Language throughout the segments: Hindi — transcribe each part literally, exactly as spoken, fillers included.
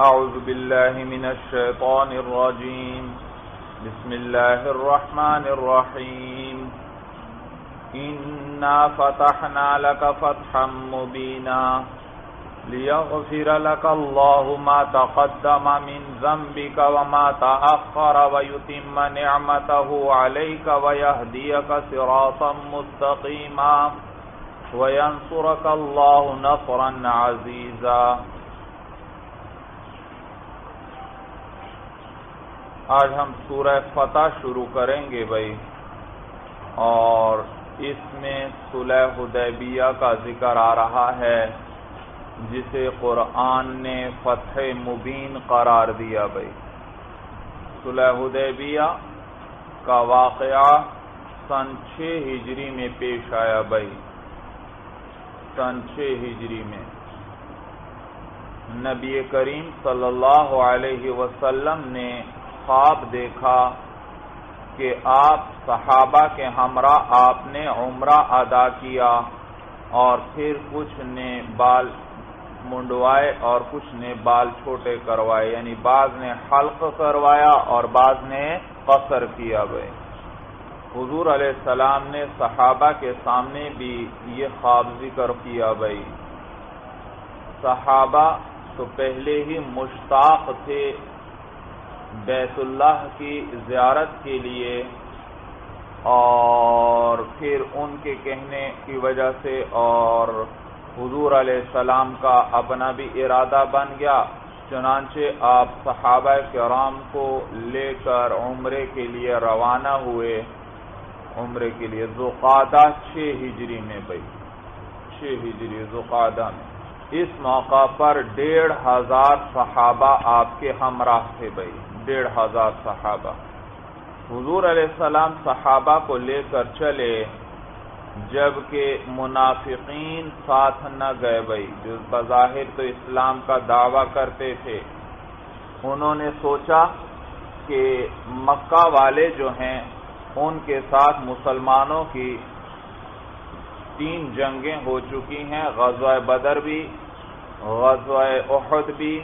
أعوذ بالله من الشيطان الرجيم بسم الله الرحمن الرحيم إنا فتحنا لك فتحا مبينا ليغفر لك الله ما تقدم من ذنبك وما تأخر ويتم نعمته عليك ويهديك صراطا مستقيما وينصرك الله نصرا عزيزا. आज हम सूरह फतह शुरू करेंगे भाई, और इसमें सुलह हुदैबिया का जिक्र आ रहा है जिसे कुरान ने फतह मुबीन करार दिया। भाई सुलह हुदैबिया का वाकया सन छः हिजरी में पेश आया। भाई सन छः हिजरी में नबी करीम सल्लल्लाहु अलैहि वसल्लम ने ख्वाब देखा कि आप सहाबा के हमरा आपने उम्रा अदा किया और फिर कुछ ने बाल मुंडवाए और कुछ ने बाल छोटे करवाए, यानी बाज ने हल्क करवाया और बाज ने कसर किया। गए हुजूर अलैहिस्सलाम ने सहाबा के सामने भी ये ख्वाब जिक्र किया। भाई सहाबा तो पहले ही मुश्ताक थे बैतुल्लाह की ज़ियारत के लिए, और फिर उनके कहने की वजह से और हुजूर अलैहिस्सलाम का अपना भी इरादा बन गया। चुनांचे आप सहाबा किराम को लेकर उम्रे के लिए रवाना हुए, उम्रे के लिए ज़ुक़ादा छः हिजरी में। भाई छः हिजरी ज़ुक़ादा में इस मौका पर डेढ़ हजार सहाबा आपके हमराह थे। भाई डेढ़ हजार सहाबा हुजूर अलैहिस्सलाम सहाबा को लेकर चले, जबकि मुनाफिकीन साथ न गए। भाई जो बज़ाहिर तो इस्लाम का दावा करते थे, उन्होंने सोचा कि मक्का वाले जो हैं उनके साथ मुसलमानों की तीन जंगें हो चुकी हैं, ग़ज़वा बदर भी, ग़ज़वा उहद भी,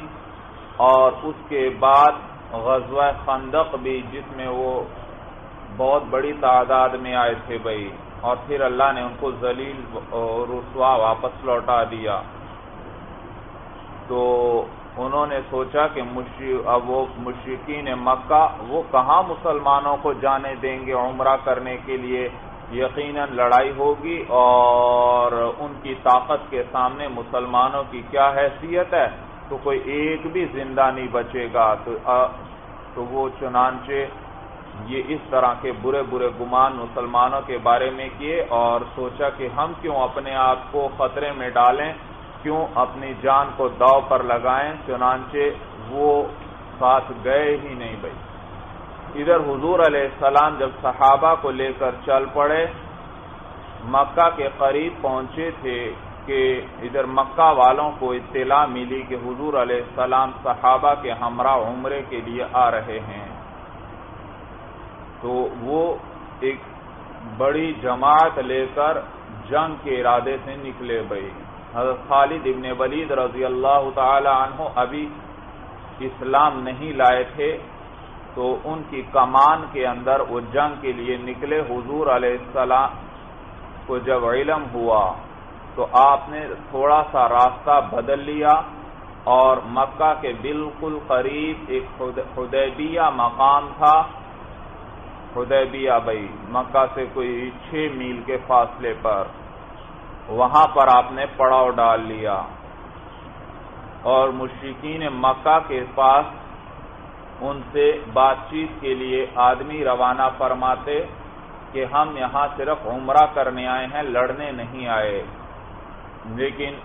और उसके बाद ग़ज़वा खंदक भी, जिसमें वो बहुत बड़ी तादाद में आए थे। भाई और फिर अल्लाह ने उनको जलील रुस्वा वापस लौटा दिया। तो उन्होंने सोचा कि अब वो मुश्रिकीन मक्का वो कहाँ मुसलमानों को जाने देंगे उम्रा करने के लिए, यकीनन लड़ाई होगी और उनकी ताकत के सामने मुसलमानों की क्या हैसियत है, तो कोई एक भी जिंदा नहीं बचेगा। तो आ, तो वो चुनांचे ये इस तरह के बुरे बुरे गुमान मुसलमानों के बारे में किए और सोचा कि हम क्यों अपने आप को खतरे में डालें, क्यों अपनी जान को दाव पर लगाएं। चुनांचे वो साथ गए ही नहीं। भाई इधर हुजूर अलैहिस्सलाम जब सहाबा को लेकर चल पड़े, मक्का के करीब पहुंचे थे कि इधर मक्का वालों को इत्तला मिली कि हुजूर अलैहिस्सलाम सहाबा के हमरा उम्रे के लिए आ रहे हैं। तो वो एक बड़ी जमात लेकर जंग के इरादे से निकले। भाई हज़रत खालिद इब्ने वलीद रज़ियल्लाहु ताला अन्हु अभी इस्लाम नहीं लाए थे, तो उनकी कमान के अंदर वो जंग के लिए निकले। हुजूर अलैहिस्सलाम को जब इल्म हुआ तो आपने थोड़ा सा रास्ता बदल लिया और मक्का के बिल्कुल करीब एक हुदैबिया मकाम था। हुदैबिया भाई मक्का से कोई छः मील के फासले पर, वहां पर आपने पड़ाव डाल लिया और मुश्रिकीन मक्का के पास उनसे बातचीत के लिए आदमी रवाना फरमाते कि हम यहां सिर्फ उम्रा करने आए हैं, लड़ने नहीं आए। लेकिन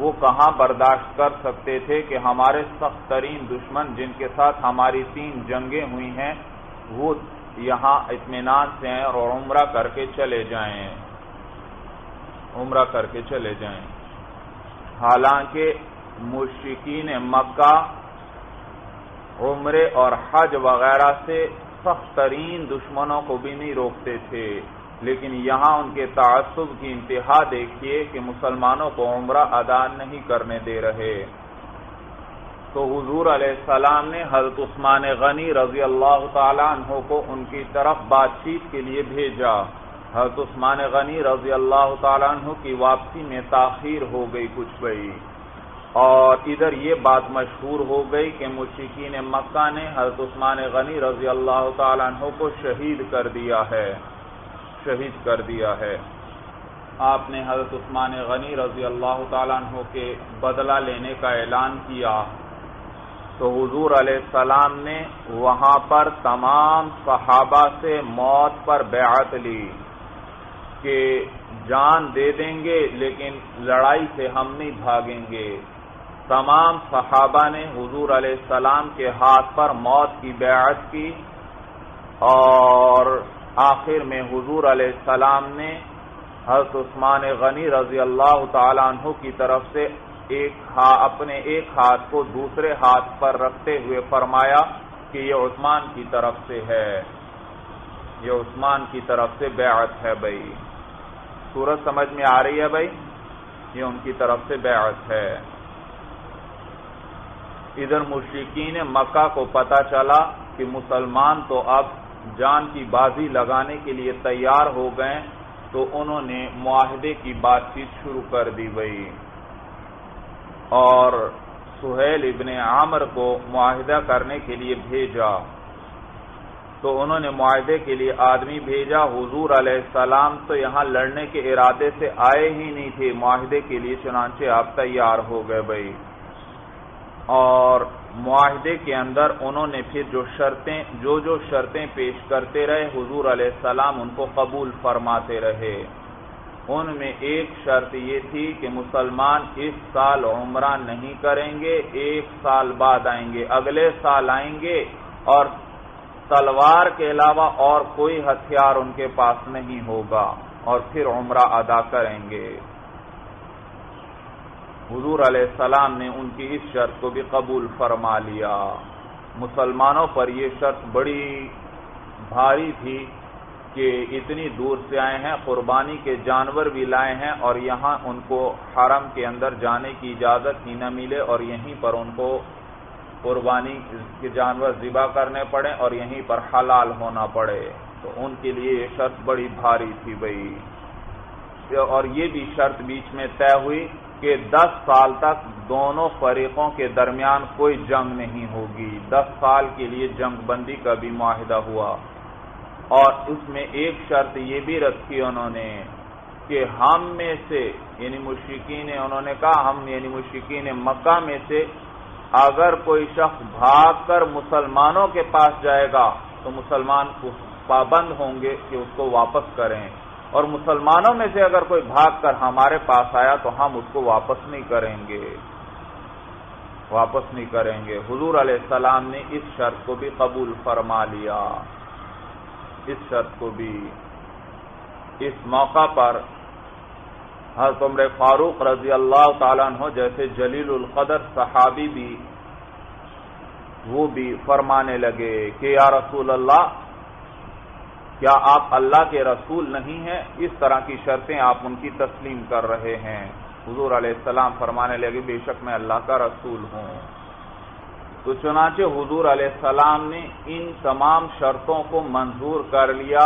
वो कहाँ बर्दाश्त कर सकते थे कि हमारे सख्त तरीन दुश्मन जिनके साथ हमारी तीन जंगें हुई हैं वो यहाँ इत्मीनान से हैं और उम्रा करके चले जाएं, उम्रा करके चले जाएं। हालांकि मुश्रिकीन मक्का उम्रे और हज वगैरह से सख्त तरीन दुश्मनों को भी नहीं रोकते थे, लेकिन यहाँ उनके तअस्सुब की इंतहा देखिए कि मुसलमानों को उम्रा अदा नहीं करने दे रहे। तो हुजूर अलैहिस्सलाम ने हज़रत उस्मान गनी रजी अल्लाह तआला अन्हो को उनकी तरफ बातचीत के लिए भेजा। हज़रत उस्मान गनी रजी अल्लाह तआला अन्हो की वापसी में ताखीर हो गई कुछ गई, और इधर ये बात मशहूर हो गई कि मुश्रिकीन मक्का ने हज़रत उस्मान गनी रजी अल्लाह तआला अन्हो को शहीद कर दिया है शहीद कर दिया है आपने हज़रत उस्मान गनी रजी अल्लाह तआला अन्हो के बदला लेने का ऐलान किया। तो हुजूर अलैहिस्सलाम ने वहां पर तमाम सहाबा से मौत पर बैअत ली कि जान दे देंगे लेकिन लड़ाई से हम नहीं भागेंगे। तमाम सहाबा ने हुजूर अलैहिस्सलाम के हाथ पर मौत की बैअत की, और आखिर में हुजूर अलैहिस्सलाम ने हज़रत उस्मान गनी रजी अल्लाह तआला अन्हु की तरफ से एक हाथ अपने एक हाथ को दूसरे हाथ पर रखते हुए फरमाया कि ये उस्मान की तरफ से है, ये उस्मान की तरफ से बैअत है। भाई सूरत समझ में आ रही है भाई, ये उनकी तरफ से बैअत है। इधर मुश्रिकीन मक्का को पता चला कि मुसलमान तो अब जान की बाजी लगाने के लिए तैयार हो गए, तो उन्होंने मुआहदे की बातचीत शुरू कर दी भाई, और सुहैल इब्ने आमर को मुआहिदा करने के लिए भेजा। तो उन्होंने मुआहिदे के लिए आदमी भेजा। हुजूर अलैहिस्सलाम तो यहाँ लड़ने के इरादे से आए ही नहीं थे मुआहिदे के लिए, चुनांचे आप तैयार हो गए भाई। और मुआहिदे के अंदर उन्होंने फिर जो शर्तें जो जो शर्तें पेश करते रहे हुजूर अलैहिस्सलाम उनको कबूल फरमाते रहे। उनमें एक शर्त ये थी कि मुसलमान इस साल उम्रा नहीं करेंगे, एक साल बाद आएंगे, अगले साल आएंगे, और तलवार के अलावा और कोई हथियार उनके पास नहीं होगा, और फिर उम्रा अदा करेंगे। हुजूर अलैहिस्सलाम ने उनकी इस शर्त को भी कबूल फरमा लिया। मुसलमानों पर यह शर्त बड़ी भारी थी कि इतनी दूर से आए हैं, कुर्बानी के जानवर भी लाए हैं, और यहाँ उनको हरम के अंदर जाने की इजाज़त ही न मिले, और यहीं पर उनको कुर्बानी के जानवर ज़िबा करने पड़े और यहीं पर हलाल होना पड़े। तो उनके लिए ये शर्त बड़ी भारी थी भाई। और ये भी शर्त बीच में तय हुई कि दस साल तक दोनों फरीकों के दरमियान कोई जंग नहीं होगी। दस साल के लिए जंगबंदी का भी मुआहदा हुआ, और उसमें एक शर्त ये भी रखी उन्होंने कि हम में से यानी मुश्रिकीन ने उन्होंने कहा हम यानी मुश्रिकीन ने मक्का में से अगर कोई शख्स भागकर मुसलमानों के पास जाएगा तो मुसलमान उस पाबंद होंगे कि उसको वापस करें, और मुसलमानों में से अगर कोई भागकर हमारे पास आया तो हम उसको वापस नहीं करेंगे वापस नहीं करेंगे हुजूर अलैहिस्सलाम ने इस शर्त को भी कबूल फरमा लिया। इस शर्त को भी इस मौका पर हज़रत उमर फारूक रजी अल्लाह तआला अन्हु जैसे जलीलुल क़दर सहाबी भी वो भी फरमाने लगे कि या रसूल अल्लाह, क्या आप अल्लाह के रसूल नहीं हैं? इस तरह की शर्तें आप उनकी तस्लीम कर रहे हैं। हुजूर अलैहिस्सलाम फरमाने लगे बेशक मैं अल्लाह का रसूल हूँ। तो चुनांचे हुजूर अलैहिस्सलाम ने इन तमाम शर्तों को मंजूर कर लिया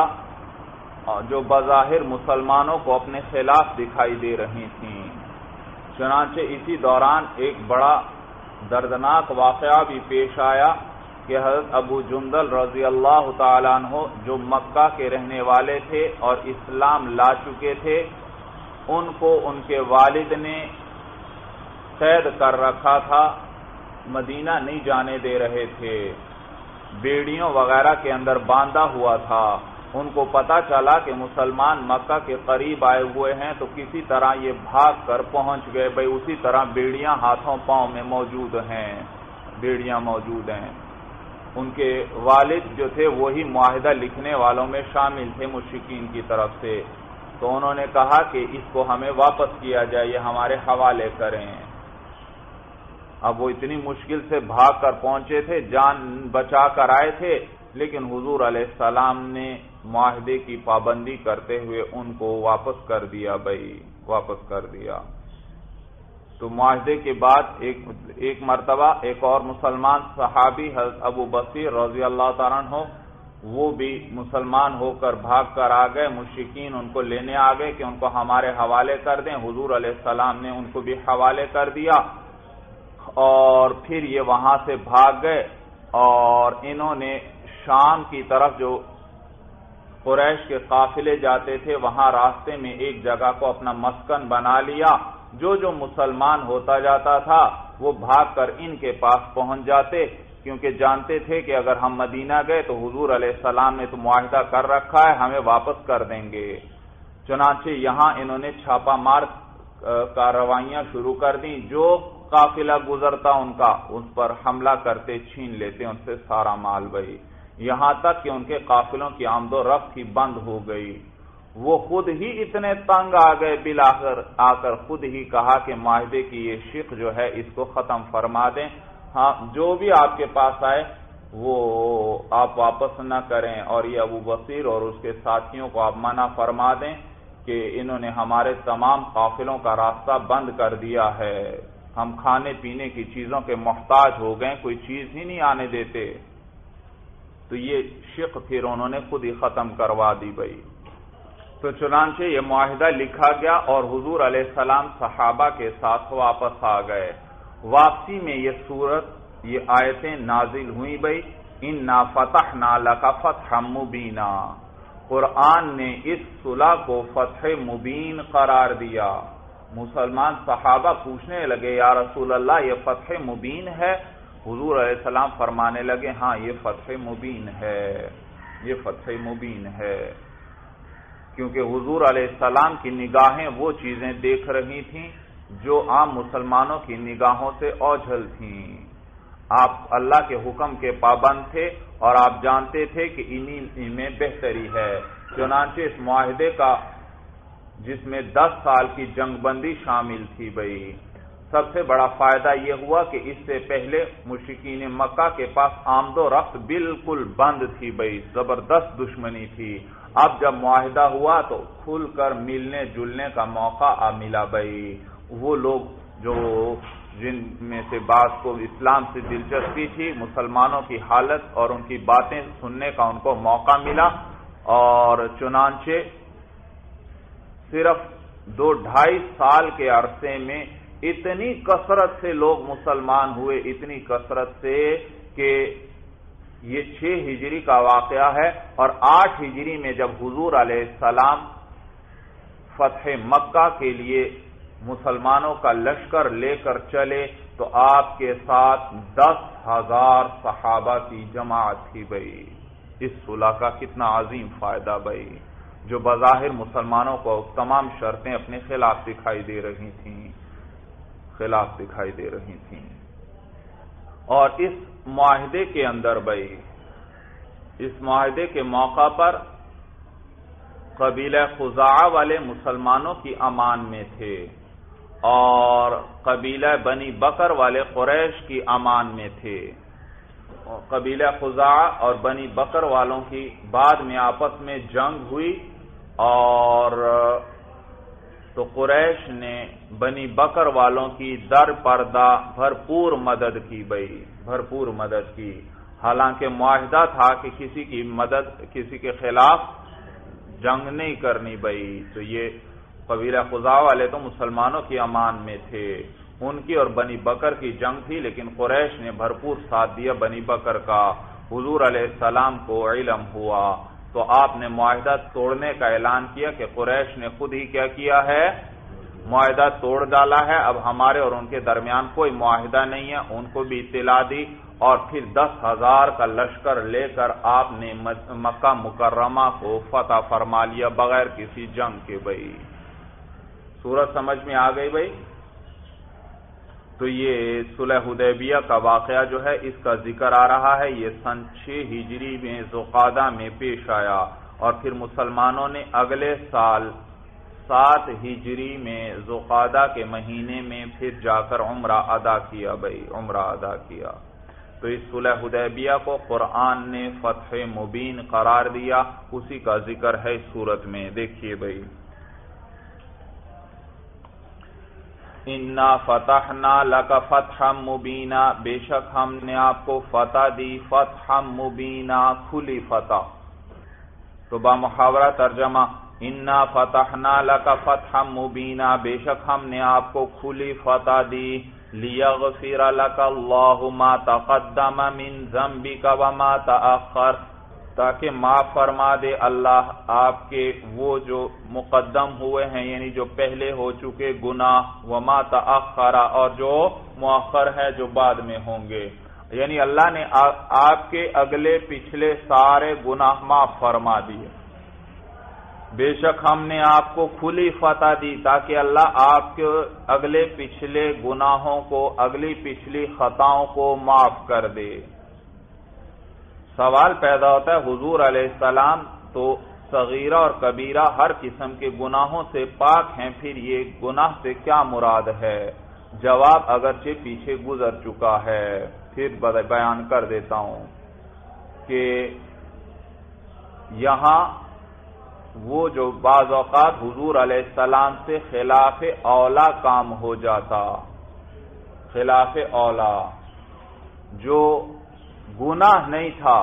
जो बज़ाहिर मुसलमानों को अपने खिलाफ दिखाई दे रही थीं। चुनांचे इसी दौरान एक बड़ा दर्दनाक वाक़या भी पेश आया कि हज़रत अबू जुंदल रज़ी अल्लाह तआला अन्हु जो मक्का के रहने वाले थे और इस्लाम ला चुके थे, उनको उनके वालिद ने कैद कर रखा था, मदीना नहीं जाने दे रहे थे, बेड़ियों वगैरह के अंदर बांधा हुआ था। उनको पता चला कि मुसलमान मक्का के करीब आए हुए हैं, तो किसी तरह ये भाग कर पहुंच गए भाई। उसी तरह बेड़ियां हाथों पांव में मौजूद हैं बेड़ियां मौजूद हैं उनके वालिद जो थे वही मुआहिदा लिखने वालों में शामिल थे मुश्रिकीन की तरफ से। तो उन्होंने कहा कि इसको हमें वापस किया जाए, ये हमारे हवाले करें। अब वो इतनी मुश्किल से भाग कर पहुंचे थे, जान बचा कर आए थे, लेकिन हुजूर अलैहिस्सलाम ने मुआहदे की पाबंदी करते हुए उनको वापस कर दिया भाई वापस कर दिया। तो मुआहदे के बाद एक एक मरतबा एक और मुसलमान सहाबी हज़रत अबू बसीर रज़ी अल्लाह ताला अन्हु वो भी मुसलमान होकर भाग कर आ गए। मुश्रिकीन उनको लेने आ गए कि उनको हमारे हवाले कर दें। हुजूर अलैहिस्सलाम ने उनको भी हवाले कर दिया और फिर ये वहां से भाग गए। और इन्होंने शाम की तरफ जो कुरैश के काफिले जाते थे वहां रास्ते में एक जगह को अपना मस्कन बना लिया। जो जो मुसलमान होता जाता था वो भागकर इनके पास पहुंच जाते, क्योंकि जानते थे कि अगर हम मदीना गए तो हुजूर अलैहिस्सलाम ने तो मुआहदा कर रखा है, हमें वापस कर देंगे। चुनांचे यहां इन्होंने छापामार कार्रवाइयां शुरू कर दी। जो काफिला गुजरता उनका उस पर हमला करते, छीन लेते उनसे सारा माल। भाई यहां तक कि उनके काफिलों की आमदोरफ्त ही बंद हो गई। वो खुद ही इतने तंग आ गए, बिल आकर आकर खुद ही कहा कि मुआहदे की ये शिक जो है इसको खत्म फरमा दें। हाँ, जो भी आपके पास आए वो आप वापस न करें और ये अबू बसीर और उसके साथियों को आप मना फरमा दें कि इन्होंने हमारे तमाम काफिलों का रास्ता बंद कर दिया है, हम खाने पीने की चीजों के मोहताज हो गए, कोई चीज ही नहीं आने देते। तो ये शिक फिर उन्होंने खुद ही खत्म करवा दी। भाई तो चुनांचे ये मुआहदा लिखा गया और हुजूर अलैहिस्सलाम सहाबा के साथ वापस आ गए। वापसी में ये सूरत ये आयतें नाजिल हुई। भाई इन्ना फतहना लका फतहम मुबीना, कुरान ने इस सुलह को फतह मुबीन करार दिया। मुसलमान सहाबा पूछने लगे, या रसूल अल्लाह ये फतह मुबीन है? हुजूर अलैहिस्सलाम फरमाने लगे, हाँ ये फतह मुबीन है, ये फतह मुबीन है। क्योंकि हुजूर अलैहिस्सलाम की निगाहें वो चीजें देख रही थीं जो आम मुसलमानों की निगाहों से ओझल थीं। आप अल्लाह के हुक्म के पाबंद थे और आप जानते थे कि इन्हीं में बेहतरी है। चुनांचे इस मुआहदे का, जिसमें दस साल की जंगबंदी शामिल थी, भाई सबसे बड़ा फायदा यह हुआ कि इससे पहले मुश्रिकीन मक्का के पास आमदोरफ्त बिल्कुल बंद थी। भाई जबरदस्त दुश्मनी थी। अब जब मुआहदा हुआ तो खुलकर मिलने जुलने का मौका आ मिला। भाई वो लोग जो जिनमें से बात को इस्लाम से दिलचस्पी थी, मुसलमानों की हालत और उनकी बातें सुनने का उनको मौका मिला। और चुनांचे सिर्फ दो ढाई साल के अरसे में इतनी कसरत से लोग मुसलमान हुए, इतनी कसरत से कि ये छह हिजरी का वाकया है। और आठ हिजरी में जब हुजूर अलैहिस्सलाम फतह मक्का के लिए मुसलमानों का लश्कर लेकर चले तो आपके साथ दस हजार सहाबा की जमात थी। भाई इस सुलह का कितना अजीम फायदा, भाई जो बज़ाहिर मुसलमानों को तमाम शर्तें अपने खिलाफ दिखाई दे रही थीं, खिलाफ दिखाई दे रही थीं। और इस मुआहदे के अंदर, भाई इस मुआहदे के मौका पर कबीला खुज़ाअ वाले मुसलमानों की अमान में थे और कबीला बनी बकर वाले कुरैश की अमान में थे। कबीला खुज़ाअ और बनी बकर वालों की बाद में आपस में जंग हुई और तो कुरैश ने बनी बकर वालों की दर पर्दा भरपूर मदद की। भाई भरपूर मदद की। हालांकि मुआहदा था कि किसी की मदद, किसी के खिलाफ जंग नहीं करनी। भाई तो ये कबीला खुज़ाअ वाले तो मुसलमानों की अमान में थे, उनकी और बनी बकर की जंग थी, लेकिन कुरैश ने भरपूर साथ दिया बनी बकर का। हुजूर अलैहिस्सलाम को इल्म हुआ तो आपने मुआहदा तोड़ने का ऐलान किया कि कुरैश ने खुद ही क्या किया है, मुआहदा तोड़ डाला है, अब हमारे और उनके दरमियान कोई मुआहदा नहीं है। उनको भी इत्तला दी और फिर दस हजार का लश्कर लेकर आपने मक्का मुकर्रमा को फतह फरमा लिया बगैर किसी जंग के। भाई सूरत समझ में आ गई। भाई तो ये सुलह हुदैबिया का वाकया जो है इसका जिक्र आ रहा है। ये सन छह हिजरी में ज़ुक़ादा में पेश आया और फिर मुसलमानों ने अगले साल सात हिजरी में ज़ुक़ादा के महीने में फिर जाकर उम्रा अदा किया। भाई उम्रा अदा किया। तो इस सुलह हुदैबिया को कुरान ने फतह मुबीन करार दिया, उसी का जिक्र है इस सूरत में। देखिए भाई इन्ना फतहना लक फतहम मुबीना, बेशक हमने आपको फतह दी, फतहम मुबीना खुली फतह। रुबा मुहावरा तर्जमा, इन्ना फतहना लक फतहम मुबीना, बेशक हमने आपको खुली फतह दी। लियगफिर लक अल्लाहु मा तक़द्दम मिन ज़म्बिक व मा तअख़्खर, ताकि माफ फरमा दे अल्लाह आपके वो जो मुक़द्दम हुए हैं यानी जो पहले हो चुके गुनाह, व मा तअख़्खर और जो मुअख़्खर है जो बाद में होंगे। यानी अल्लाह ने आ, आपके अगले पिछले सारे गुनाह माफ फरमा दिए। बेशक हमने आपको खुली फतह दी ताकि अल्लाह आपके अगले पिछले गुनाहों को, अगली पिछली खताओं को माफ कर दे। सवाल पैदा होता है, हुजूर अलैहिस्सलाम तो सगीरा और कबीरा हर किस्म के गुनाहों से पाक हैं, फिर ये गुनाह से क्या मुराद है? जवाब अगरचे पीछे गुजर चुका है, फिर बयान कर देता हूं कि यहां वो जो बाज़ औक़ात हुजूर अलैहिस्सलाम से खिलाफ औला काम हो जाता, खिलाफ औला जो गुनाह नहीं था,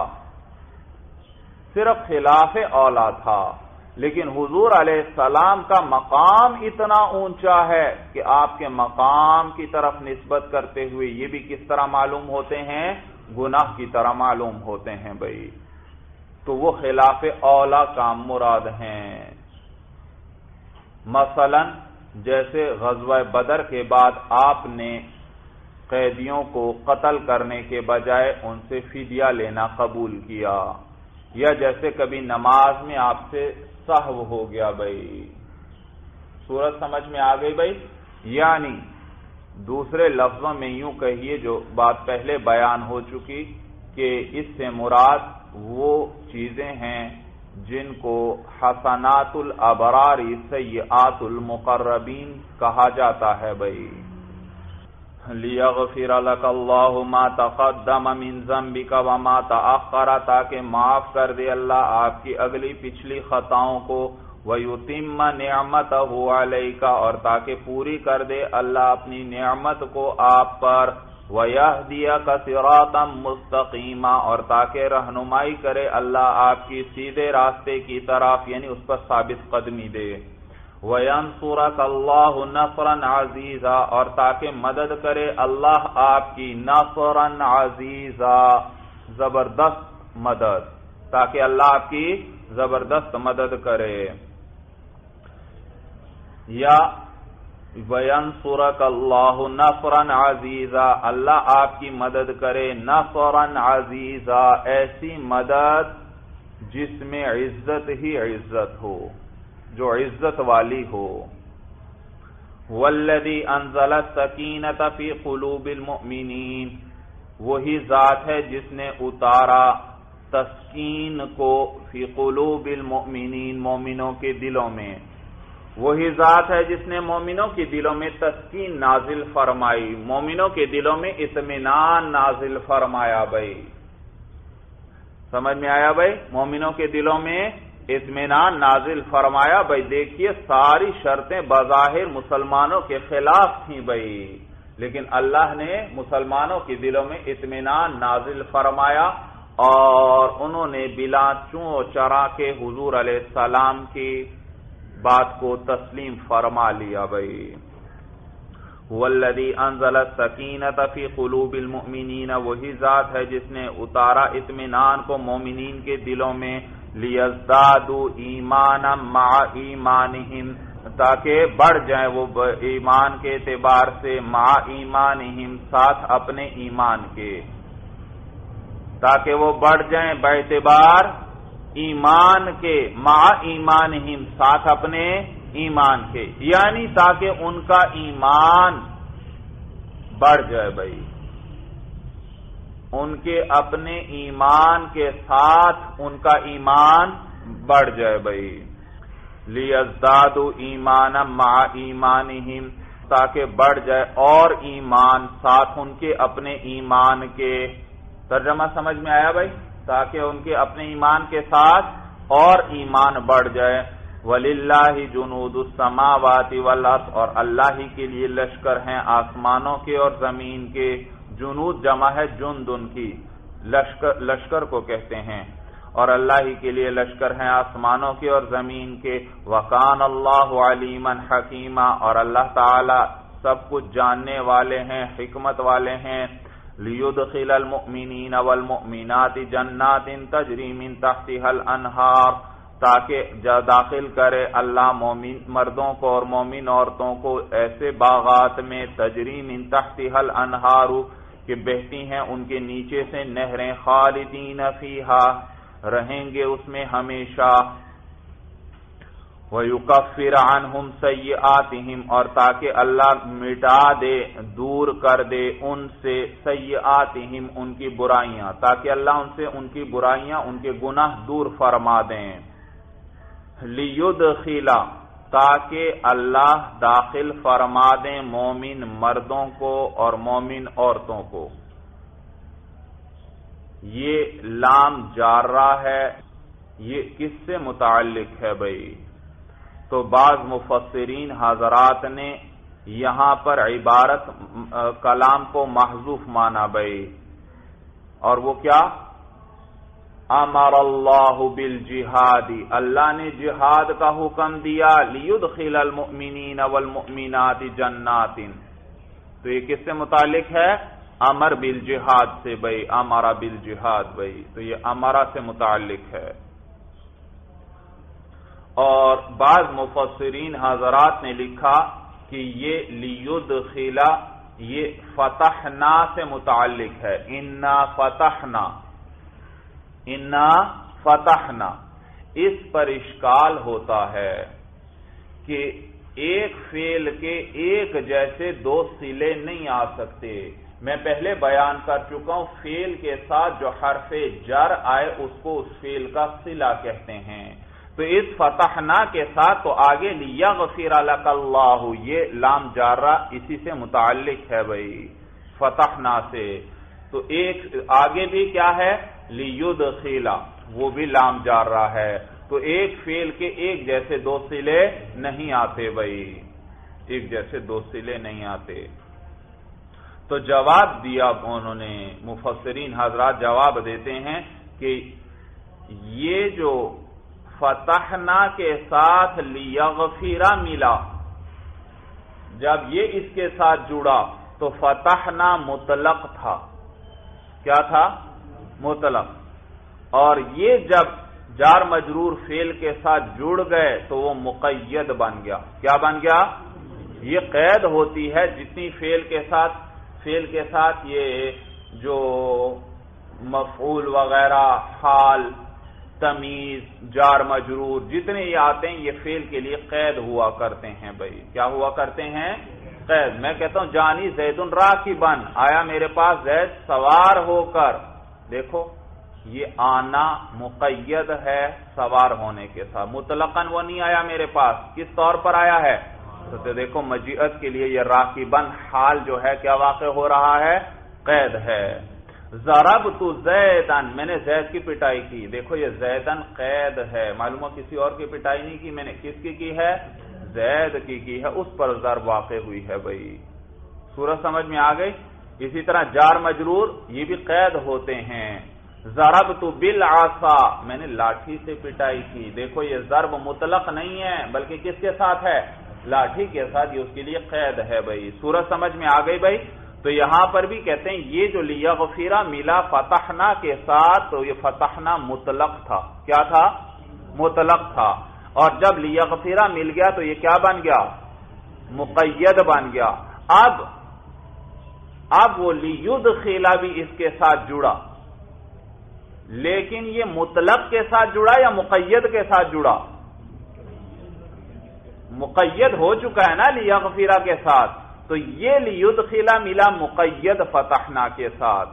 सिर्फ खिलाफ औला था, लेकिन हुजूर अलैहिस्सलाम का मकाम इतना ऊंचा है कि आपके मकाम की तरफ निस्बत करते हुए ये भी किस तरह मालूम होते हैं? गुनाह की तरह मालूम होते हैं भाई। तो वो खिलाफ औला काम मुराद हैं। मसलन जैसे ग़ज़वा बदर के बाद आपने कैदियों को कत्ल करने के बजाय उनसे फिदिया लेना कबूल किया, या जैसे कभी नमाज में आपसे सहव हो गया। भाई सूरत समझ में आ गई भाई? यानी दूसरे लफ्जों में यूं कहिए जो बात पहले बयान हो चुकी कि इससे मुराद वो चीजें हैं जिनको हसनातुल अबरारी सय्यातुल मुकर्रबीन कहा जाता है। भाई लियगफिर लक अल्लाहु मा तक़द्दम मिन ज़म्बिक व मा तअख़्खर, ताकि माफ कर दे अल्लाह आपकी अगली पिछली खताओं को। व युतिम्म निअमतहु अलैका, और ताकि पूरी कर दे अल्लाह अपनी निअमत को आप पर। वयहदियक सिरातम मुस्तकीमा, और ताकि रहनुमाई करे अल्लाह आपकी सीधे रास्ते की तरफ, यानी उस पर साबित कदमी दे। वयंसुरक अल्लाहु नसरन अजीजा, और ताकि मदद करे अल्लाह आपकी नसरन अजीजा, जबरदस्त मदद, ताकि अल्लाह आपकी जबरदस्त मदद करे। या वयंसुरक अल्लाहु नसरन अजीजा, अल्लाह आपकी मदद करे नसरन अजीजा, ऐसी मदद जिसमें इज्जत ही इज्जत हो, जो इज्जत वाली हो। वल्लज़ी अंज़ल सकीनत फी कुलूबिल मुमिनीन, वही जात है जिसने उतारा तस्कीन को फी कुलूबिल मुमिनीन, मोमिनों के दिलों में। वही जात है जिसने मोमिनों के दिलों में तस्कीन नाजिल फरमाई, मोमिनों के दिलों में इत्मीनान नाजिल फरमाया। भाई समझ में आया भाई? मोमिनों के दिलों में इत्मीनान नाजिल फरमाया। भाई देखिए, सारी शर्तें बज़ाहिर मुसलमानों के खिलाफ थी भाई, लेकिन अल्लाह ने मुसलमानों के दिलों में इत्मीनान नाजिल फरमाया और उन्होंने बिला चूं चरा के हुजूर अलैहिस्सलाम की बात को तस्लीम फरमा लिया। भाई वल्लज़ी अंज़ल सकीनत फी कुलूबिल मुमिनीन, वही जात है जिसने उतारा इत्मीनान को मोमिनीन के दिलों में। लियज़दादू ईमानम मा ईमानिहिम, ताकि बढ़ जाए वो ईमान के एतबार से, मा ईमानिहिम साथ अपने ईमान के, ताकि वो बढ़ जाए बेएतबार ईमान के, मा ईमान हिम साथ अपने ईमान के, यानी ताकि उनका ईमान बढ़ जाए। भाई उनके अपने ईमान के साथ उनका ईमान बढ़ जाए। भाई लियज़दादू ईमानम मा ईमानिहिम, ताकि बढ़ जाए और ईमान साथ उनके अपने ईमान के। तर्जमा समझ में आया भाई? ताकि उनके अपने ईमान के साथ और ईमान बढ़ जाए। वलिल्लाहि जुनूदुस समावाति वल अर्द, और अल्लाह ही के लिए लश्कर हैं आसमानों के और जमीन के। जुनूद जमा है जुनदुन की, लश्कर लश्कर को कहते हैं, और अल्लाह ही के लिए लश्कर हैं आसमानों के और जमीन के। वकान अल्लाहु अलीमन हकीमा, और अल्लाह ताला सब कुछ जानने वाले हैं, हिकमत वाले हैं। लियुदखिलल मुमिनीन वल मुमिनाति जन्नातिन तजरी मिन तहतिहल अनहार, ताकि दाखिल करे अल्लाह मोमिन मर्दों को और मोमिन औरतों को ऐसे बागात में, तजरी मिन तहतिहल अनहारू, कि बहती हैं उनके नीचे से नहरें। खालिदीन फीहा, रहेंगे उसमें हमेशा। वयुकफ्फिर अन्हुम सय्यिआतिहिम, और ताकि अल्लाह मिटा दे, दूर कर दे उनसे सय्यिआतिहिम, उनकी बुराइयां, ताकि अल्लाह उनसे उनकी बुराइयां, उनके गुनाह दूर फरमा दें। लियुदखिला, ताकि अल्लाह दाखिल फरमा दें मोमिन मर्दों को और मोमिन औरतों को। ये लाम जारा है, ये किससे मुताल्लिक है भाई? तो बाज मुफस्सिरीन हजरात ने यहां पर इबारत कलाम को महजूफ माना भाई, और वो क्या? अमर अल्लाहु बिल जिहादी, अल्लाह ने जिहाद का हुक्म दिया। लियुदखिलल मुमिनीन वल मुमिनाति जन्नातिन, तो ये किससे मुतालिक है? अमर बिल जिहाद से भाई, अमरा बिल जिहाद भाई, तो ये अमरा से मुतालिक है। और बाज मुफस्सिरीन हजरात ने लिखा कि ये लियुदखिला ये फतहना से मुतालिक है। इन्ना फतहना, इन्ना फतहना, इस पर इश्काल होता है कि एक फेल के एक जैसे दो सिले नहीं आ सकते। मैं पहले बयान कर चुका हूं, फेल के साथ जो हरफे जर आए उसको उस फेल का सिला कहते हैं। तो इस फतहना के साथ तो आगे लियगफिर लकल्लाहु, ये लाम जारा इसी से मुताल्लिक है भाई, फतहना से। तो एक आगे भी क्या है? लियुदखिला, वो भी लाम जारा है। तो एक फेल के एक जैसे दो सिले नहीं आते भाई, एक जैसे दो सिले नहीं आते। तो जवाब दिया उन्होंने, मुफस्सिरीन हजरात जवाब देते हैं कि ये जो फतहना के साथ लियगफिरा मिला, जब ये इसके साथ जुड़ा तो फतहना मुतलक था, क्या था? मुतलक। और ये जब जार मजरूर फेल के साथ जुड़ गए तो वो मुकय्यद बन गया। क्या बन गया? ये कैद होती है जितनी फेल के साथ फेल के साथ ये जो मफूल वगैरह, हाल, तमीज, जार मजरूर, जितने ये आते हैं ये फेल के लिए कैद हुआ करते हैं भाई। क्या हुआ करते हैं? कैद। मैं कहता हूं जानी जैदुन राकीबन, आया मेरे पास जैद सवार होकर। देखो ये आना मुकय्यद है सवार होने के साथ, मुतलकन वो नहीं आया मेरे पास। किस तौर पर आया है? तो देखो मजीअत के लिए ये राकीबन हाल जो है क्या वाक़े हो रहा है? कैद है। ज़रबतु ज़ैदन, मैंने जैद की पिटाई की। देखो ये जैदन कैद है, मालूम है किसी और की पिटाई नहीं की मैंने, किसकी की है? जैद की की है, उस पर ज़रब वाक़े हुई है भाई। सूरत समझ में आ गई? इसी तरह जार मजरूर ये भी कैद होते हैं। ज़रबतु बिल आसा, मैंने लाठी से पिटाई की। देखो ये ज़रब मुतलक नहीं है बल्कि किसके साथ है? लाठी के साथ, ये उसके लिए कैद है भाई। सूरत समझ में आ गई भाई? तो यहां पर भी कहते हैं ये जो लियगफिरा मिला फतहना के साथ, तो ये फतहना मुतलक था। क्या था? मुतलक था। और जब लियगफिरा मिल गया तो ये क्या बन गया? मुकय्यद बन गया। अब अब वो लियुदखिला भी इसके साथ जुड़ा, लेकिन ये मुतलक के साथ जुड़ा या मुकय्यद के साथ जुड़ा? मुकय्यद हो चुका है ना लियगफिरा के साथ। तो ये लियुदखिला मिला मुकय्यद फतहना के साथ,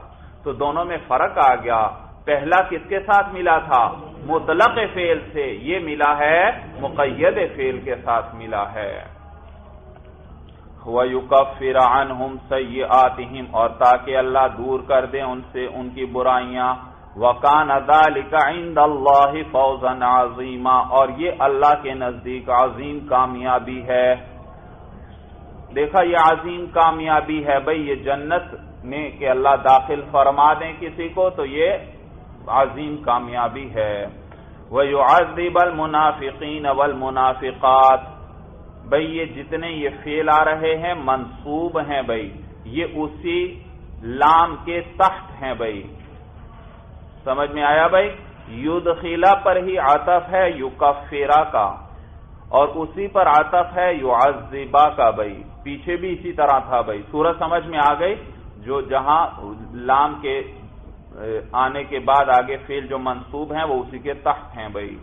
तो दोनों में फर्क आ गया। पहला किसके साथ मिला था? मुतलक फेल से। ये मिला है मुकय्यद फेल के साथ मिला है। वयुकफ्फिर अन्हुम सय्यिआतिहिम, और ताकि अल्लाह दूर कर दे उनसे उनकी बुराइयां। वकान ज़ालिका इंदल्लाहि फौज़न अज़ीमा, और ये अल्लाह के नज़दीक अजीम कामयाबी है। देखा, ये अजीम कामयाबी है भाई, ये जन्नत में कि अल्लाह दाखिल फरमा दें किसी को तो ये अजीम कामयाबी है। व युअज़्ज़िबुल मुनाफिक़ीन वल मुनाफिक़ात, भाई ये जितने ये फेल आ रहे हैं मंसूब हैं भाई, ये उसी लाम के तहत हैं भाई। समझ में आया भाई, युदखिला पर ही आतफ है युकफिरा का, और उसी पर आतफ है युअज़्ज़िबा का भाई। पीछे भी इसी तरह था भाई, सूरत समझ में आ गई। जो जहां लाम के आने के बाद आगे फेल जो मंसूब हैं वो उसी के तहत हैं भाई।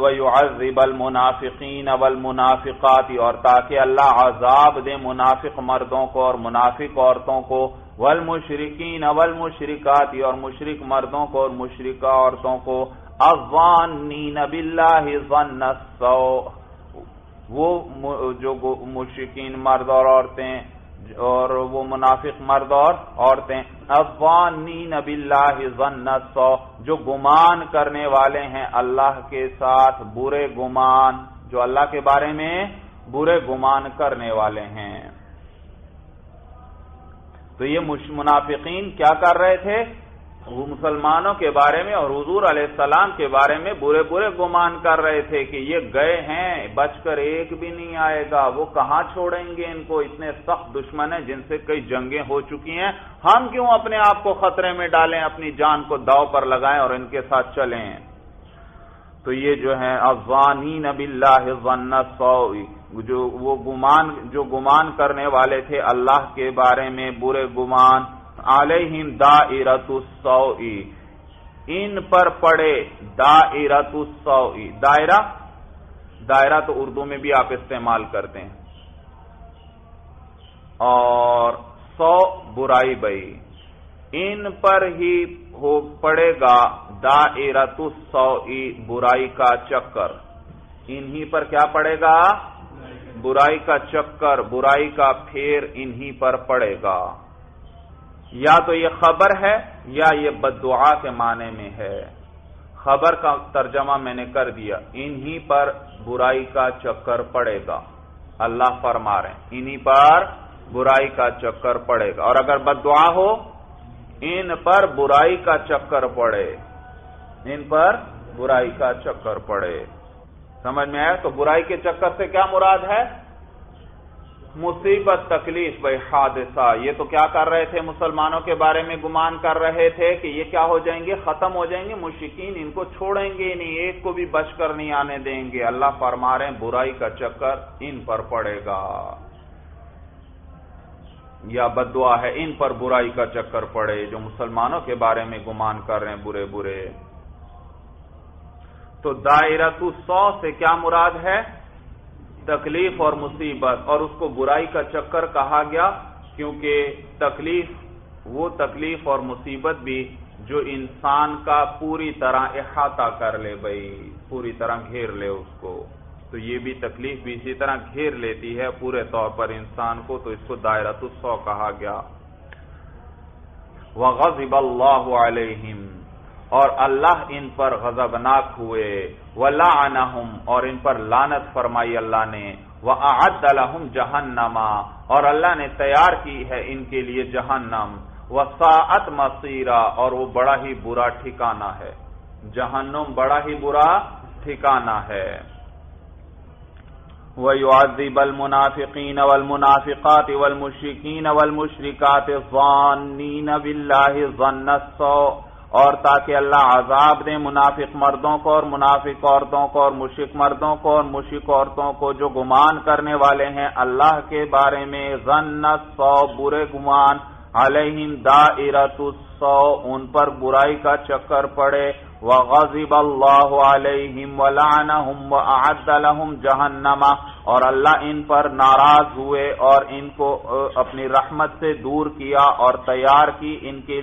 व युअज़्ज़िबुल मुनाफिक़ीन वल मुनाफिक़ात, और ताकि अल्लाह अज़ाब दे मुनाफिक मर्दों को और मुनाफिक औरतों को। वल मुशरिकीन वल मुशरिकात, और मुशरिक मर्दों को और मुशरिका औरतों को। अज़्ज़ान्नीन बिल्लाहि ज़न्न सौ, वो जो मुशरिकीन मर्द और औरतें और वो मुनाफिक मर्द और औरतें। अज़्ज़ान्नीन बिल्लाहि ज़न्न सौ, जो गुमान करने वाले हैं अल्लाह के साथ बुरे गुमान, जो अल्लाह के बारे में बुरे गुमान करने वाले हैं। तो ये मुनाफिकीन क्या कर रहे थे? मुसलमानों के बारे में और हुजूर अलैहिस्सलाम के बारे में बुरे बुरे गुमान कर रहे थे कि ये गए हैं, बचकर एक भी नहीं आएगा, वो कहां छोड़ेंगे इनको, इतने सख्त दुश्मन हैं जिनसे कई जंगें हो चुकी हैं, हम क्यों अपने आप को खतरे में डालें, अपनी जान को दांव पर लगाएं और इनके साथ चलें। तो ये जो है अज़्ज़ानीन बिल्लाहि ज़न्न सौ, जो वो गुमान जो गुमान करने वाले थे अल्लाह के बारे में बुरे गुमान। अलैहिम दाइरतुस सौई, इन पर पड़े दाइरतुस सौई। दायरा दायरा तो उर्दू में भी आप इस्तेमाल करते हैं, और सौ बुराई बई, इन पर ही हो पड़ेगा दाइरतुस सौई बुराई का चक्कर। इन्हीं पर क्या पड़ेगा? बुराई का चक्कर, बुराई का फेर इन्हीं पर पड़ेगा। या तो ये खबर है या ये बद्दुआ के माने में है। खबर का तर्जमा मैंने कर दिया, इन्हीं पर बुराई का चक्कर पड़ेगा। अल्लाह फरमा रहे हैं इन्हीं पर बुराई का चक्कर पड़ेगा, और अगर बद्दुआ हो इन पर बुराई का चक्कर पड़े, इन पर बुराई का चक्कर पड़े। समझ में आया? तो बुराई के चक्कर से क्या मुराद है? मुसीबत, तकलीफ भाई, हादसा। ये तो क्या कर रहे थे? मुसलमानों के बारे में गुमान कर रहे थे कि ये क्या हो जाएंगे, खत्म हो जाएंगे, मुश्किन इनको छोड़ेंगे नहीं, एक को भी बचकर नहीं आने देंगे। अल्लाह फरमा रहे हैं बुराई का चक्कर इन पर पड़ेगा, या बद्दुआ है इन पर बुराई का चक्कर पड़े, जो मुसलमानों के बारे में गुमान कर रहे हैं बुरे बुरे। तो दायरतु सौ से क्या मुराद है? तकलीफ और मुसीबत, और उसको बुराई का चक्कर कहा गया क्योंकि तकलीफ, वो तकलीफ और मुसीबत भी जो इंसान का पूरी तरह इहाता कर ले भाई, पूरी तरह घेर ले उसको, तो ये भी तकलीफ भी इसी तरह घेर लेती है पूरे तौर पर इंसान को, तो इसको दायरतुस सौ कहा गया। वग़ज़िब अल्लाहु अलैहिम, और अल्लाह इन पर गज़बनाक हुए। वलअनहुम, और इन पर लानत फरमाई अल्लाह ने। वअअद्द लहुम जहन्नमा, और अल्लाह ने तैयार की है इनके लिए जहन्नम। वसाअत मसीरा, और वो बड़ा ही बुरा ठिकाना है जहन्नम, बड़ा ही बुरा ठिकाना है। व युअज़्ज़िबुल मुनाफिक़ीन वल मुनाफ़िक़ात वल मुश्रिकीन वल मुश्रिकात ज़ान्नीन बिल्लाहि ज़न्न सौ, और ताकि अल्लाह अज़ाब दे मुनाफिक मर्दों को और मुनाफिक औरतों को और मुश्रिक मर्दों को और मुश्रिक औरतों को, जो गुमान करने वाले हैं अल्लाह के बारे में ज़न्न सौ बुरे गुमान। अलैहिम दाइरतुस सौ, उन पर बुराई का चक्कर पड़े। वग़ज़िब अल्लाहु अलैहिम वलअनहुम वअअद्द लहुम जहन्नमा, और अल्लाह इन पर नाराज हुए और इनको अपनी रहमत से दूर किया, और तैयार की इनके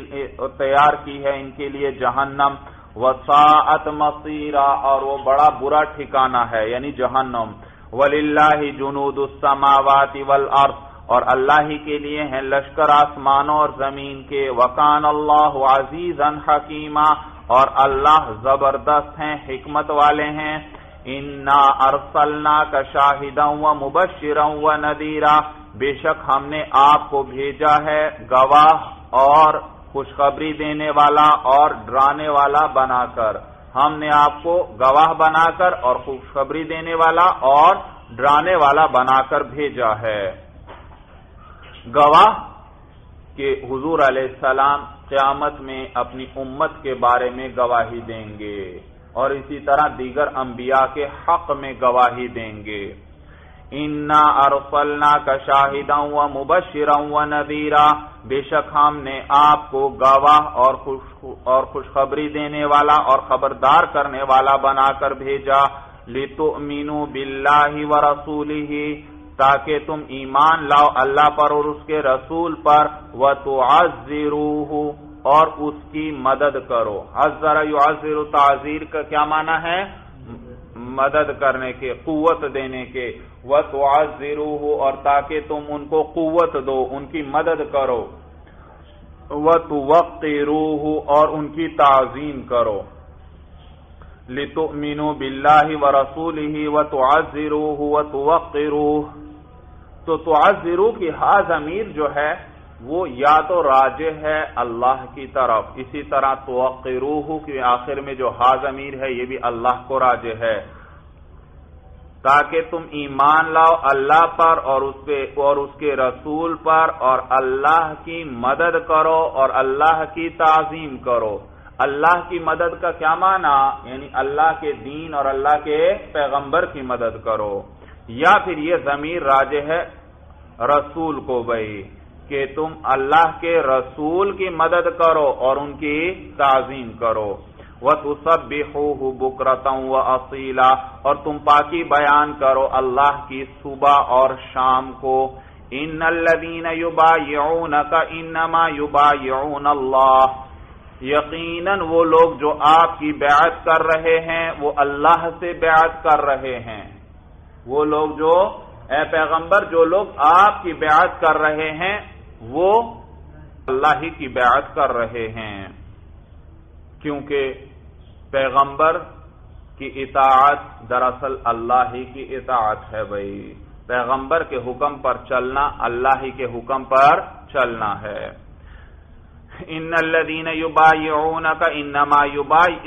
तैयार की है इनके लिए जहन्नम। वसाअत मसीरा, और वो बड़ा बुरा ठिकाना है यानी जहन्नम। वलिल्लाहि जुनूदुस समावाति वल अर्ज़, और अल्लाह ही के लिए हैं लश्कर आसमानों और जमीन के। वकान अल्लाह अजीजन हकीमा, और अल्लाह जबरदस्त हैं हिकमत वाले हैं। इन्ना अरसलना का शाहिदं व मुबश्शिरं व नदीरा, बेशक हमने आपको भेजा है गवाह और खुशखबरी देने वाला और डराने वाला बनाकर। हमने आपको गवाह बनाकर और खुशखबरी देने वाला और डराने वाला बनाकर भेजा है। गवाह के हुजूर अलैहिस्सलाम क़यामत में अपनी उम्मत के बारे में गवाही देंगे और इसी तरह दीगर अंबिया के हक में गवाही देंगे। इन्ना अरसलनाका शाहिदं व मुबश्शिरं व नदीरा, बेशक हमने आपको गवाह और खुश और खुशखबरी देने वाला और खबरदार करने वाला बनाकर भेजा। लितुमिनु बिल्लाहि व रसूलिहि, ताकि तुम ईमान लाओ अल्लाह पर और उसके रसूल पर। व तुअज़्ज़िरूहु, और उसकी मदद करो। अज़्ज़र युअज़्ज़िरु, ताज़ीर का क्या माना है? मदद करने के, कुव्वत देने के। व तुअज़्ज़िरूहु, और ताकि तुम उनको कुव्वत दो, उनकी मदद करो। व तुवक़्क़िरूहु, और उनकी ताज़ीम करो। लितुमिनु बिल्लाहि व रसूलिहि व तुअज़्ज़िरूहु व तुवक़्क़िरूहु। तो तुअज़्ज़िरू की हा ज़मीर जो है वो या तो राजिह है अल्लाह की तरफ, इसी तरह तुवक़्क़िरूहु के आखिर में जो हा ज़मीर है ये भी अल्लाह को राजिह है। ताकि तुम ईमान लाओ अल्लाह पर और उसके और उसके रसूल पर, और अल्लाह की मदद करो और अल्लाह की ताज़ीम करो। अल्लाह की मदद का क्या माना? यानी अल्लाह के दीन और अल्लाह के पैगंबर की मदद करो। या फिर ये ज़मीर राजे है रसूल को, भाई कि तुम अल्लाह के रसूल की मदद करो और उनकी ताज़ीम करो। व तुसब्बिहूहु बुक्रतन व असीला, और तुम पाकी बयान करो अल्लाह की सुबह और शाम को। इन्नल्लज़ीना युबायिऊनका इन्नमा युबायिऊन अल्लाह, यकीनन वो लोग जो आपकी बैअत कर रहे हैं वो अल्लाह से बैअत कर रहे हैं। वो लोग जो ए पैगंबर जो लोग आपकी बैअत कर रहे हैं वो अल्लाह ही की बैअत कर रहे हैं, क्योंकि पैगंबर की इताअत दरअसल अल्लाह ही की इताअत है। भाई पैगंबर के हुक्म पर चलना अल्लाह ही के हुक्म पर चलना है। इन्नल्लज़ीना युबायिऊनका इन्नमा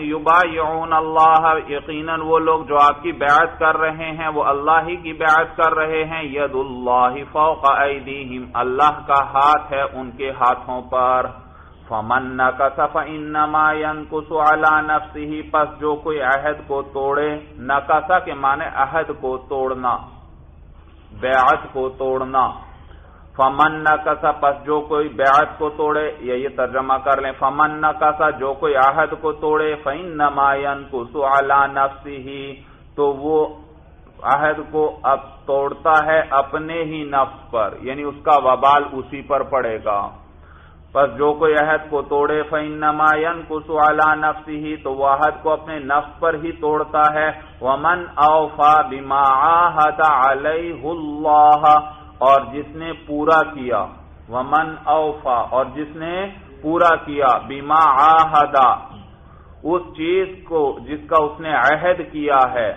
युबायिऊन अल्लाह, यकीनन वो लोग जो आपकी बैअत कर रहे हैं वो अल्लाह ही की बैअत कर रहे हैं। यदुल्लाहि फौक़ ऐदीहिम, अल्लाह का हाथ है उनके हाथों पर। फमन नकसा फइन्नमा यनकुसु अला नफ्सिही, पस जो कोई अहद को तोड़े, नकसा के माने अहद को तोड़ना, बैअत को तोड़ना। फमन नकसा, पस जो कोई बैअत को तोड़े, या ये तर्जमा कर लें फमन नकसा, जो कोई आहद को तोड़े, फइन्नमा यनकुसु अला नफ्सिही, तो वो आहद को अब तोड़ता है अपने ही नफ्स पर, यानी उसका वबाल उसी पर पड़ेगा। पस जो कोई आहद को तोड़े, फइन्नमा यनकुसु अला नफ्सिही, तो वह आहद को अपने नफ्स पर ही तोड़ता है। वमन औफा बिमा आहद अलैहुल्लाह, और जिसने पूरा किया, वमन औफा, और जिसने पूरा किया बिमा आहदा, उस चीज को जिसका उसने अहद किया है,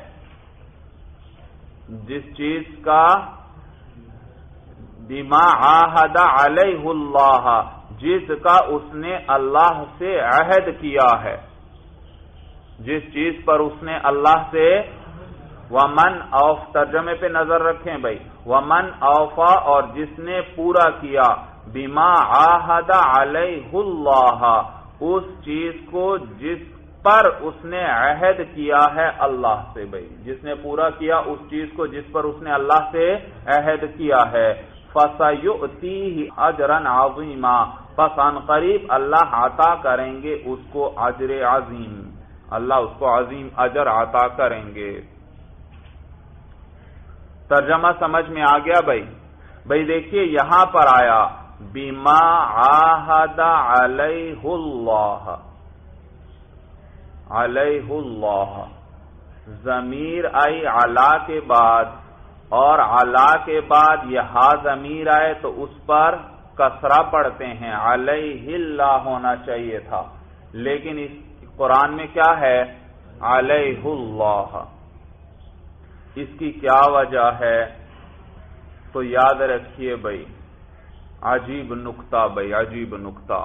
जिस चीज का बिमा आहदा अलैहुल्लाह, जिसका उसने अल्लाह से अहद किया है, जिस चीज पर उसने अल्लाह से। वमन औफ, तर्जमे पे नजर रखें भाई। वमन औफा, और जिसने पूरा किया बिमा आहदा अलैहुल्लाह, उस चीज को जिस पर उसने अहद किया है अल्लाह से। भाई जिसने पूरा किया उस चीज को जिस पर उसने अल्लाह से अहद किया है। फसयुअतीहि अजरन अज़ीमा, फसन करीब अल्लाह अता करेंगे उसको अजर अजीम, अल्लाह उसको अजीम अजर अता करेंगे। तर्जमा समझ में आ गया भाई। भाई देखिए यहां पर आया बिमा आहदा अलैहुल्लाह, अलैहुल्लाह ज़मीर आई अला के बाद और अला के बाद यह हा ज़मीर आए तो उस पर कसरा पढ़ते हैं, अलैहिल्ला होना चाहिए था, लेकिन इस कुरान में क्या है, अलैहुल्लाह। इसकी क्या वजह है? तो याद रखिए भाई, अजीब नुक्ता भाई अजीब नुक्ता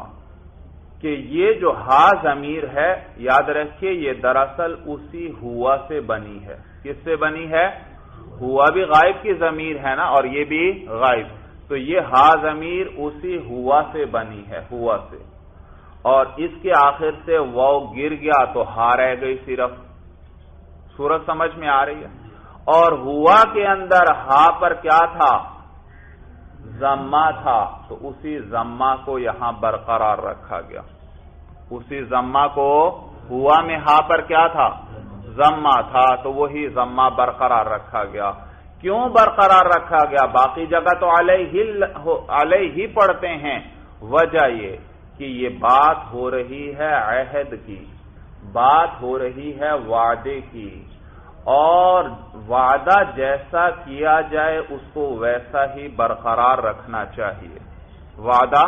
कि ये जो हा ज़मीर है, याद रखिए ये दरअसल उसी हुआ से बनी है। किससे बनी है? हुआ भी गायब की ज़मीर है ना, और ये भी गायब, तो ये हा ज़मीर उसी हुआ से बनी है, हुआ से, और इसके आखिर से वाव गिर गया तो हा रह गई सिर्फ। सूरत समझ में आ रही है? और हुआ के अंदर हा पर क्या था? जम्मा था, तो उसी जम्मा को यहां बरकरार रखा गया। उसी जम्मा को, हुआ में हा पर क्या था? जम्मा था, तो वही जम्मा बरकरार रखा गया। क्यों बरकरार रखा गया? बाकी जगह तो अलैहि अलैहि पढ़ते हैं। वजह ये कि ये बात हो रही है अहद की, बात हो रही है वादे की, और वादा जैसा किया जाए उसको वैसा ही बरकरार रखना चाहिए। वादा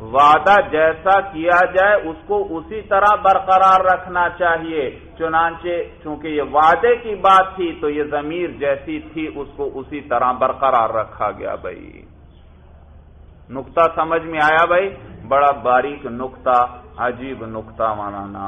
वादा जैसा किया जाए उसको उसी तरह बरकरार रखना चाहिए। चुनांचे चूंकि ये वादे की बात थी तो ये ज़मीर जैसी थी उसको उसी तरह बरकरार रखा गया। भाई नुक्ता समझ में आया? भाई बड़ा बारीक नुक्ता, अजीब नुक्ता माना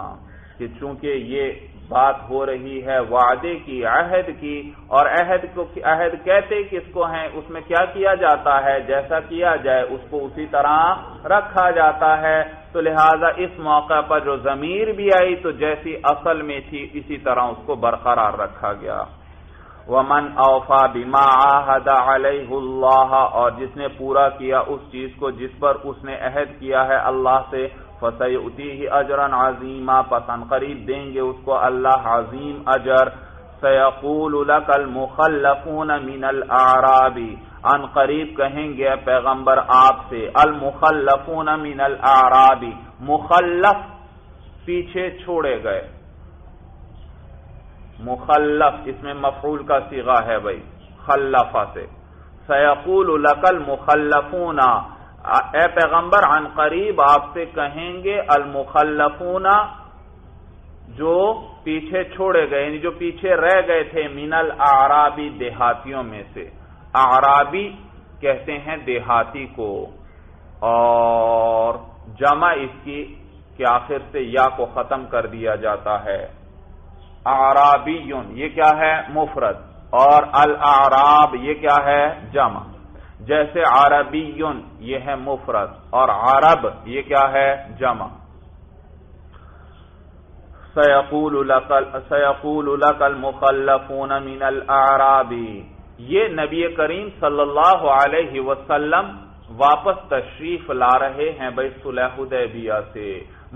कि चूंकि ये बात हो रही है वादे की, अहद की, और अहद को अहद कहते किसको हैं, उसमें क्या किया जाता है, जैसा किया जाए उसको उसी तरह रखा जाता है। तो लिहाजा इस मौके पर जो ज़मीर भी आई तो जैसी असल में थी इसी तरह उसको बरकरार रखा गया। वमन औफा बिमा अहद अलैहुल्लाह, और जिसने पूरा किया उस चीज को जिस पर उसने अहद किया है अल्लाह से, फसयुतीहि अजरन अजीमा, पसंद करीब देंगे उसको अल्लाह अजीम अजर। सयकूल लकल मुखल्लफून मिनल आराबी, अन करीब कहेंगे पैगंबर आपसे अल मुखल्लफून मिनल आराबी, मुखल्लफ पीछे छोड़े गए, मुखल्लफ इसमें मफूल का सिगा है भाई खल्लफा से। सयकूल लकल मुखल्लफून, ए पैगंबर अन करीब आपसे कहेंगे अल मुखल्लफूना, जो पीछे छोड़े गए यानी जो पीछे रह गए थे, मिनल आराबी, देहातियों में से। आराबी कहते हैं देहाती को, और जमा इसकी के आखिर से या को खत्म कर दिया जाता है। आराबीयुन ये क्या है? मुफरद, और अल आराब ये क्या है? जमा। जैसे अरबीयुन ये है मुफरद, और अरब ये क्या है? जमा। सयकूल लकल मुखल्लफून मिनल आराबी, ये नबी करीम सल्लल्लाहु अलैहि वसल्लम वापस तशरीफ ला रहे हैं भाई सुलह हुदैबिया से।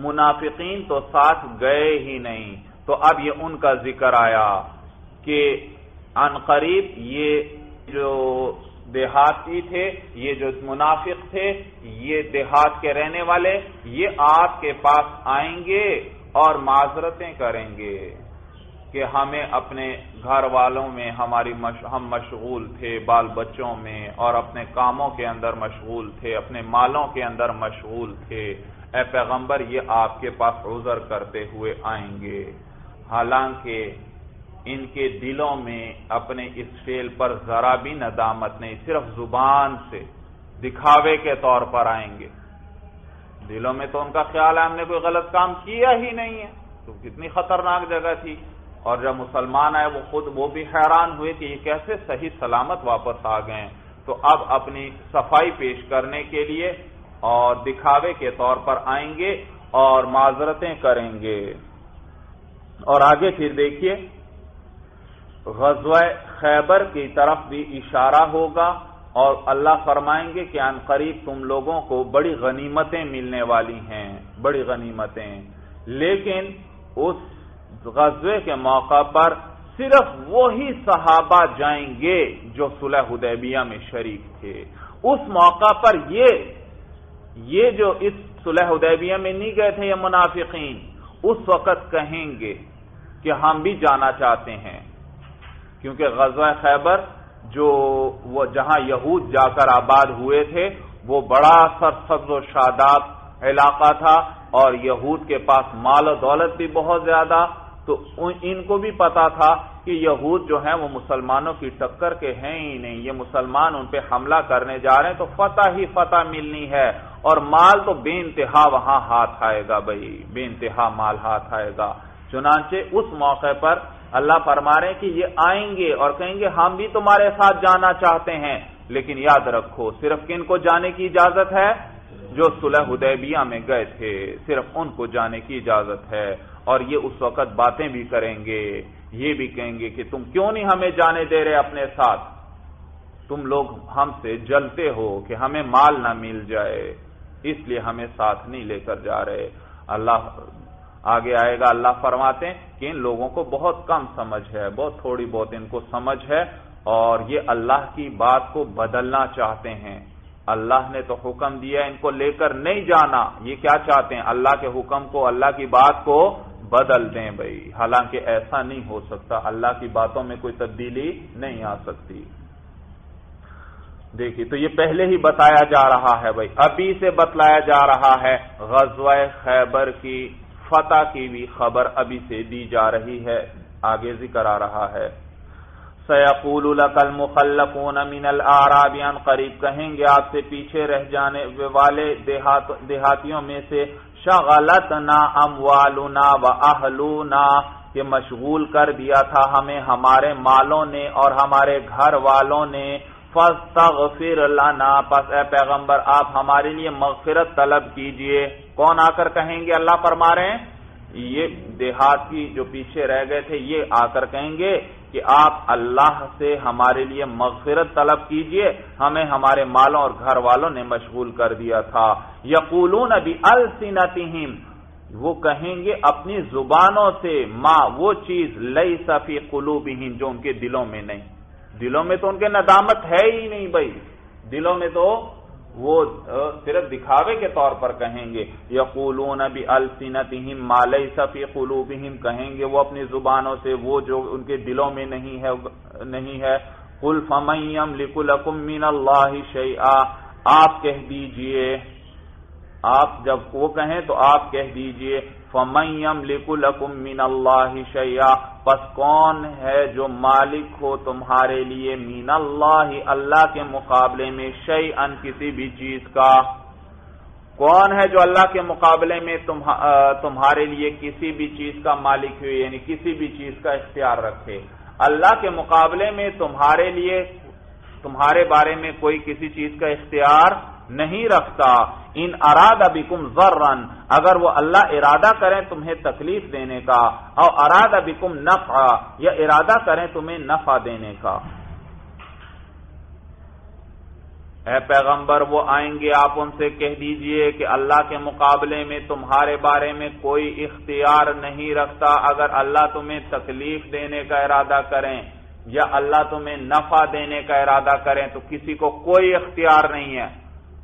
मुनाफिकीन तो साथ गए ही नहीं, तो अब ये उनका जिक्र आया कि अनकरीब ये जो देहाती थे, ये जो मुनाफिक थे, ये देहात के रहने वाले, ये आपके पास आएंगे और माजरतें करेंगे कि हमें अपने घर वालों में हमारी मश, हम मशगूल थे, बाल बच्चों में और अपने कामों के अंदर मशगूल थे, अपने मालों के अंदर मशगूल थे। ए पैगंबर ये आपके पास उज़र करते हुए आएंगे। हालांकि इनके दिलों में अपने इस फेल पर जरा भी नदामत नहीं, सिर्फ जुबान से दिखावे के तौर पर आएंगे। दिलों में तो उनका ख्याल है हमने कोई गलत काम किया ही नहीं है। तो कितनी खतरनाक जगह थी। और जब मुसलमान आए वो खुद वो भी हैरान हुए कि ये कैसे सही सलामत वापस आ गए। तो अब अपनी सफाई पेश करने के लिए और दिखावे के तौर पर आएंगे और माजरतें करेंगे। और आगे फिर देखिए ग़ज़वा-ए खैबर की तरफ भी इशारा होगा और अल्लाह फरमाएंगे कि अन करीब तुम लोगों को बड़ी गनीमतें मिलने वाली हैं, बड़ी गनीमतें। लेकिन उस ग़ज़वे के मौका पर सिर्फ वही सहाबा जाएंगे जो सुलह हुदैबिया में शरीक थे। उस मौका पर ये ये जो इस सुलह हुदैबिया में नहीं गए थे ये मुनाफिकीन उस वक़्त कहेंगे कि हम भी जाना चाहते हैं, क्योंकि ग़ज़वा-ए खैबर जो वो जहां यहूद जाकर आबाद हुए थे वो बड़ा सरसब्ज और शादाब इलाका था और यहूद के पास माल और दौलत भी बहुत ज्यादा, तो इनको भी पता था कि यहूद जो हैं वो मुसलमानों की टक्कर के हैं ही नहीं, ये मुसलमान उन पे हमला करने जा रहे हैं तो फतह ही फतह मिलनी है और माल तो बेइंतहा वहां हाथ आएगा, भाई बेइंतहा माल हाथ आएगा। चुनांचे उस मौके पर अल्लाह फरमा रहे हैं कि ये आएंगे और कहेंगे हम भी तुम्हारे साथ जाना चाहते हैं, लेकिन याद रखो सिर्फ किन को जाने की इजाजत है, जो सुलह हुदैबिया में गए थे सिर्फ उनको जाने की इजाजत है। और ये उस वक्त बातें भी करेंगे, ये भी कहेंगे कि तुम क्यों नहीं हमें जाने दे रहे अपने साथ, तुम लोग हमसे जलते हो कि हमें माल ना मिल जाए इसलिए हमें साथ नहीं लेकर जा रहे। अल्लाह आगे आएगा, अल्लाह फरमाते हैं कि इन लोगों को बहुत कम समझ है, बहुत थोड़ी बहुत इनको समझ है और ये अल्लाह की बात को बदलना चाहते हैं। अल्लाह ने तो हुक्म दिया इनको लेकर नहीं जाना, ये क्या चाहते हैं अल्लाह के हुक्म को, अल्लाह की बात को बदल दें भाई, हालांकि ऐसा नहीं हो सकता, अल्लाह की बातों में कोई तब्दीली नहीं आ सकती। देखिए तो ये पहले ही बताया जा रहा है भाई, अभी से बतलाया जा रहा है, ग़ज़वा-ए खैबर की फतह की भी खबर अभी से दी जा रही है। आगे जिक्र आ रहा है, सयक़ूलु लकल मुख़ल्लफ़ून मिनल आराब, यान करीब कहेंगे आपसे पीछे रह जाने वाले देहात देहातियों में से, शग़लतना अमवालुना व अहलुना, ये मशगूल कर दिया था हमें हमारे मालों ने और हमारे घर वालों ने, फ़ास्तग़फ़िर लना, पस ए पैगंबर आप हमारे लिए मग़फ़िरत तलब कीजिए। कौन आकर कहेंगे, अल्लाह फरमा रहे हैं ये देहाती जो पीछे रह गए थे ये आकर कहेंगे कि आप अल्लाह से हमारे लिए मग़फ़िरत तलब कीजिए, हमें हमारे मालों और घर वालों ने मशगूल कर दिया था। यक़ूलून बिअल्सिनतिहिम, वो कहेंगे अपनी जुबानों से माँ वो चीज लैसा फ़ी क़ुलूबिहिम, जो उनके दिलों में नहीं, दिलों में तो उनके नदामत है ही नहीं भाई, दिलों में तो वो सिर्फ दिखावे के तौर पर कहेंगे। यक़ूलून बिअल्सिनतिहिम मा लैसा फ़ी क़ुलूबिहिम, कहेंगे वो अपनी जुबानों से वो जो उनके दिलों में नहीं है नहीं है। कुल फ़मन यमलिकु लकुम मिनल्लाहि शैआ, आप कह दीजिए, आप जब वो कहें तो आप कह दीजिए, फ़मन यमलिकु लकुम मिनल्लाहि शैआ, बस कौन है जो मालिक हो तुम्हारे लिए, मीनल्लाही अल्लाह के मुकाबले में, शैअन किसी भी चीज का, कौन है जो अल्लाह के मुकाबले में तुम्हा, तुम्हारे लिए किसी भी चीज का मालिक हो, यानी किसी भी चीज का इख्तियार रखे। अल्लाह के मुकाबले में तुम्हारे लिए तुम्हारे बारे में कोई किसी चीज का इख्तियार नहीं रखता। इन अरादा बिकुम ज़र्रन, अगर वो अल्लाह इरादा करें तुम्हें तकलीफ देने का, और अरादा बिकुम नफ़ा, या इरादा करें तुम्हें नफ़ा देने का। ऐ पैगंबर वो आएंगे आप उनसे कह दीजिए कि अल्लाह के मुकाबले में तुम्हारे बारे में कोई इख्तियार नहीं रखता, अगर अल्लाह तुम्हें तकलीफ देने का इरादा करें या अल्लाह तुम्हें नफ़ा देने का इरादा करें तो किसी को कोई इख्तियार नहीं है।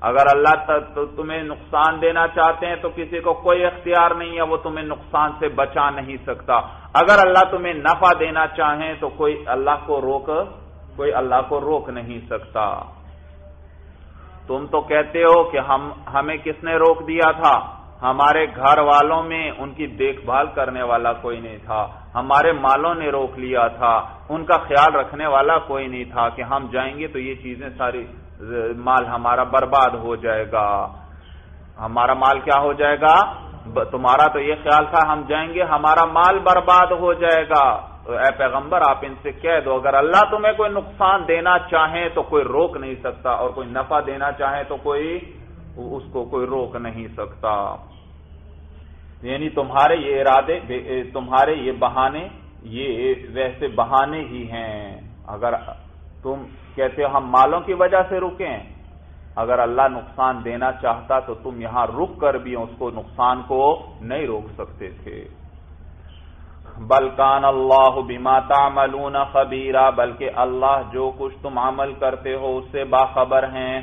अगर अल्लाह तुम्हें नुकसान देना चाहते हैं तो किसी को कोई इख्तियार नहीं है, वो तुम्हें नुकसान से बचा नहीं सकता। अगर अल्लाह तुम्हें नफा देना चाहे तो कोई अल्लाह को रोक कोई अल्लाह को रोक नहीं सकता। तुम तो कहते हो कि हम हमें किसने रोक दिया था, हमारे घर वालों में उनकी देखभाल करने वाला कोई नहीं था, हमारे मालों ने रोक लिया था, उनका ख्याल रखने वाला कोई नहीं था कि हम जाएंगे तो ये चीजें सारी माल हमारा बर्बाद हो जाएगा, हमारा माल क्या हो जाएगा, तुम्हारा तो ये ख्याल था हम जाएंगे हमारा माल बर्बाद हो जाएगा। तो ऐ पैगंबर आप इनसे कह दो अगर अल्लाह तुम्हें कोई नुकसान देना चाहे तो कोई रोक नहीं सकता, और कोई नफा देना चाहे तो कोई उसको कोई रोक नहीं सकता। यानी तुम्हारे ये इरादे, तुम्हारे ये बहाने, ये वैसे बहाने ही हैं। अगर तुम कहते हो हम मालों की वजह से रुके हैं, अगर अल्लाह नुकसान देना चाहता तो तुम यहां रुक कर भी उसको नुकसान को नहीं रोक सकते थे। बलकान अल्लाह बिमा तामलून खबीरा, बल्कि अल्लाह जो कुछ तुम अमल करते हो उससे बाखबर हैं।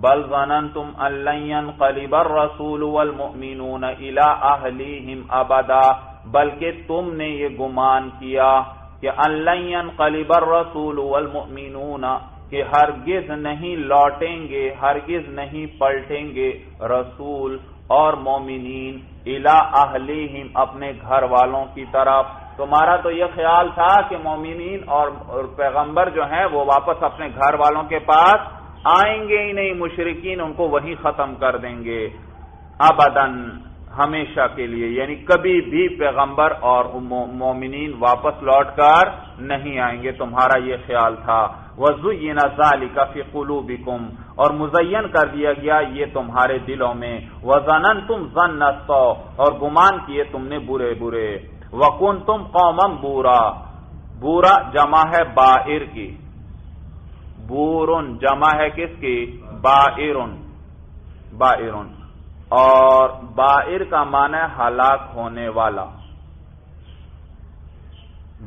बल ज़नंतुम अल्लन यनक़लिबर रसूल वल मुमिनून इला अहलिहिम अबदा, बल्कि तुमने ये गुमान किया कि अल्लायन कलिबर रसूल वल मुमिनून कि हरगिज नहीं लौटेंगे, हरगिज नहीं पलटेंगे रसूल और मोमिनीन इला अहलिहिम अपने घर वालों की तरफ। तुम्हारा तो यह ख्याल था कि मोमिनीन और पैगंबर जो हैं वो वापस अपने घर वालों के पास आएंगे ही नहीं, मुशरिकीन उनको वहीं खत्म कर देंगे अबदन, हमेशा के लिए, यानी कभी भी पैगंबर और मोमिनीन वापस लौटकर नहीं आएंगे, तुम्हारा ये ख्याल था। वज़ुय्यिना ज़ालिका फ़ी क़ुलूबिकुम और मुज़य्यन कर दिया गया ये तुम्हारे दिलों में। वज़नन्तुम ज़न्न सौ और गुमान किए तुमने बुरे बुरे। वकुन्तुम कौमम बूरा, बूरा जमा है बाइर की, बूरुन जमा है किसकी? बाइरुन, बाइरुन, और बाइर का माना है हलाक होने वाला।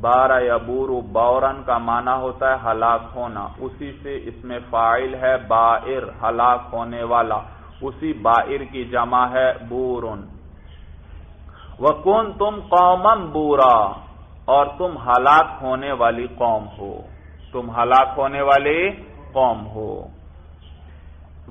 बारा या बूरू बौरन का माना होता है हलाक होना, उसी से इसमें फाइल है बाइर, हलाक होने वाला, उसी बाइर की जमा है बूरुन। वकुन्तुम कौमम बूरा और तुम हलाक होने वाली कौम हो, तुम हलाक होने वाली कौम हो।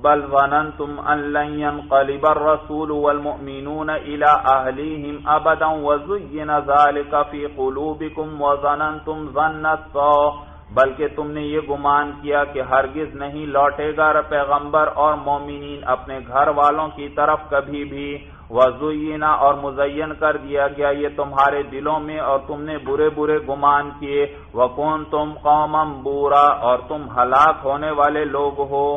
बल ظننتم أن لن ينقلب الرسول والمؤمنون إلى أهليهم أبدا وزين ذلك في قلوبكم وظننتم ظن السوء, बल्कि तुमने ये गुमान किया कि हरगिज नहीं लौटेगा पैगंबर और मोमिनीन अपने घर वालों की तरफ कभी भी। वज़ुय्यिना और मुज़य्यन कर दिया गया ये तुम्हारे दिलों में और तुमने बुरे बुरे गुमान किए। वकुन्तुम कौमम बूरा और तुम हलाक होने वाले लोग हो,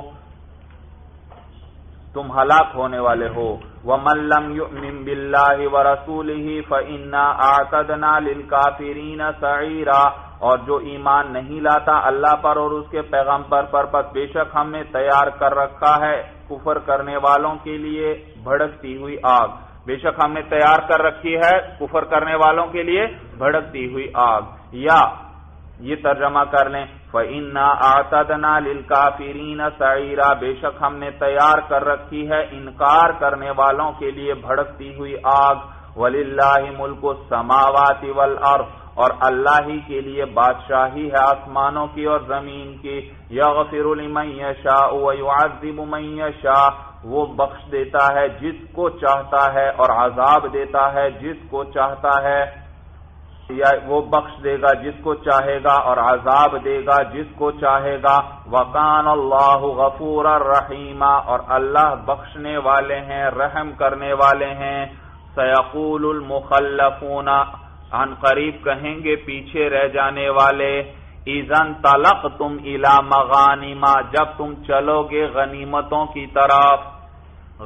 तुम हलाक होने वाले हो। वमन लम युमिन बिल्लाहि व रसूलिहि फइन्ना आतदना लिलकाफिरीन सईरा, और जो ईमान नहीं लाता अल्लाह पर और उसके पैगंबर पर पस बेशक हमने तैयार कर रखा है कुफर करने वालों के लिए भड़कती हुई आग, बेशक हमने तैयार कर रखी है कुफर करने वालों के लिए भड़कती हुई आग। या ये तर्जमा कर लें फइन्ना आतदना लिलकाफिरीन सईरा, बेशक हमने तैयार कर रखी है इनकार करने वालों के लिए भड़कती हुई आग। वलिल्लाहि मुल्कु समावाति वल अर्ज़, और अल्लाह ही के लिए बादशाही है आसमानों की और जमीन की। यगफिरु लिमन यशाउ व युअज़्ज़िबु मन यशा, वो बख्श देता है जिसको चाहता है और अजाब देता है जिसको चाहता है, या वो बख्श देगा जिसको चाहेगा और अजाब देगा जिसको चाहेगा। वकान अल्लाहु गफूरर रहीमा, और अल्लाह बख्शने वाले हैं, रहम करने वाले हैं। सयकूलुल मुखल्लफून, अन करीब कहेंगे पीछे रह जाने वाले, इज़न तलक़्तुम इला मगानिमा, जब तुम चलोगे गनीमतों की तरफ।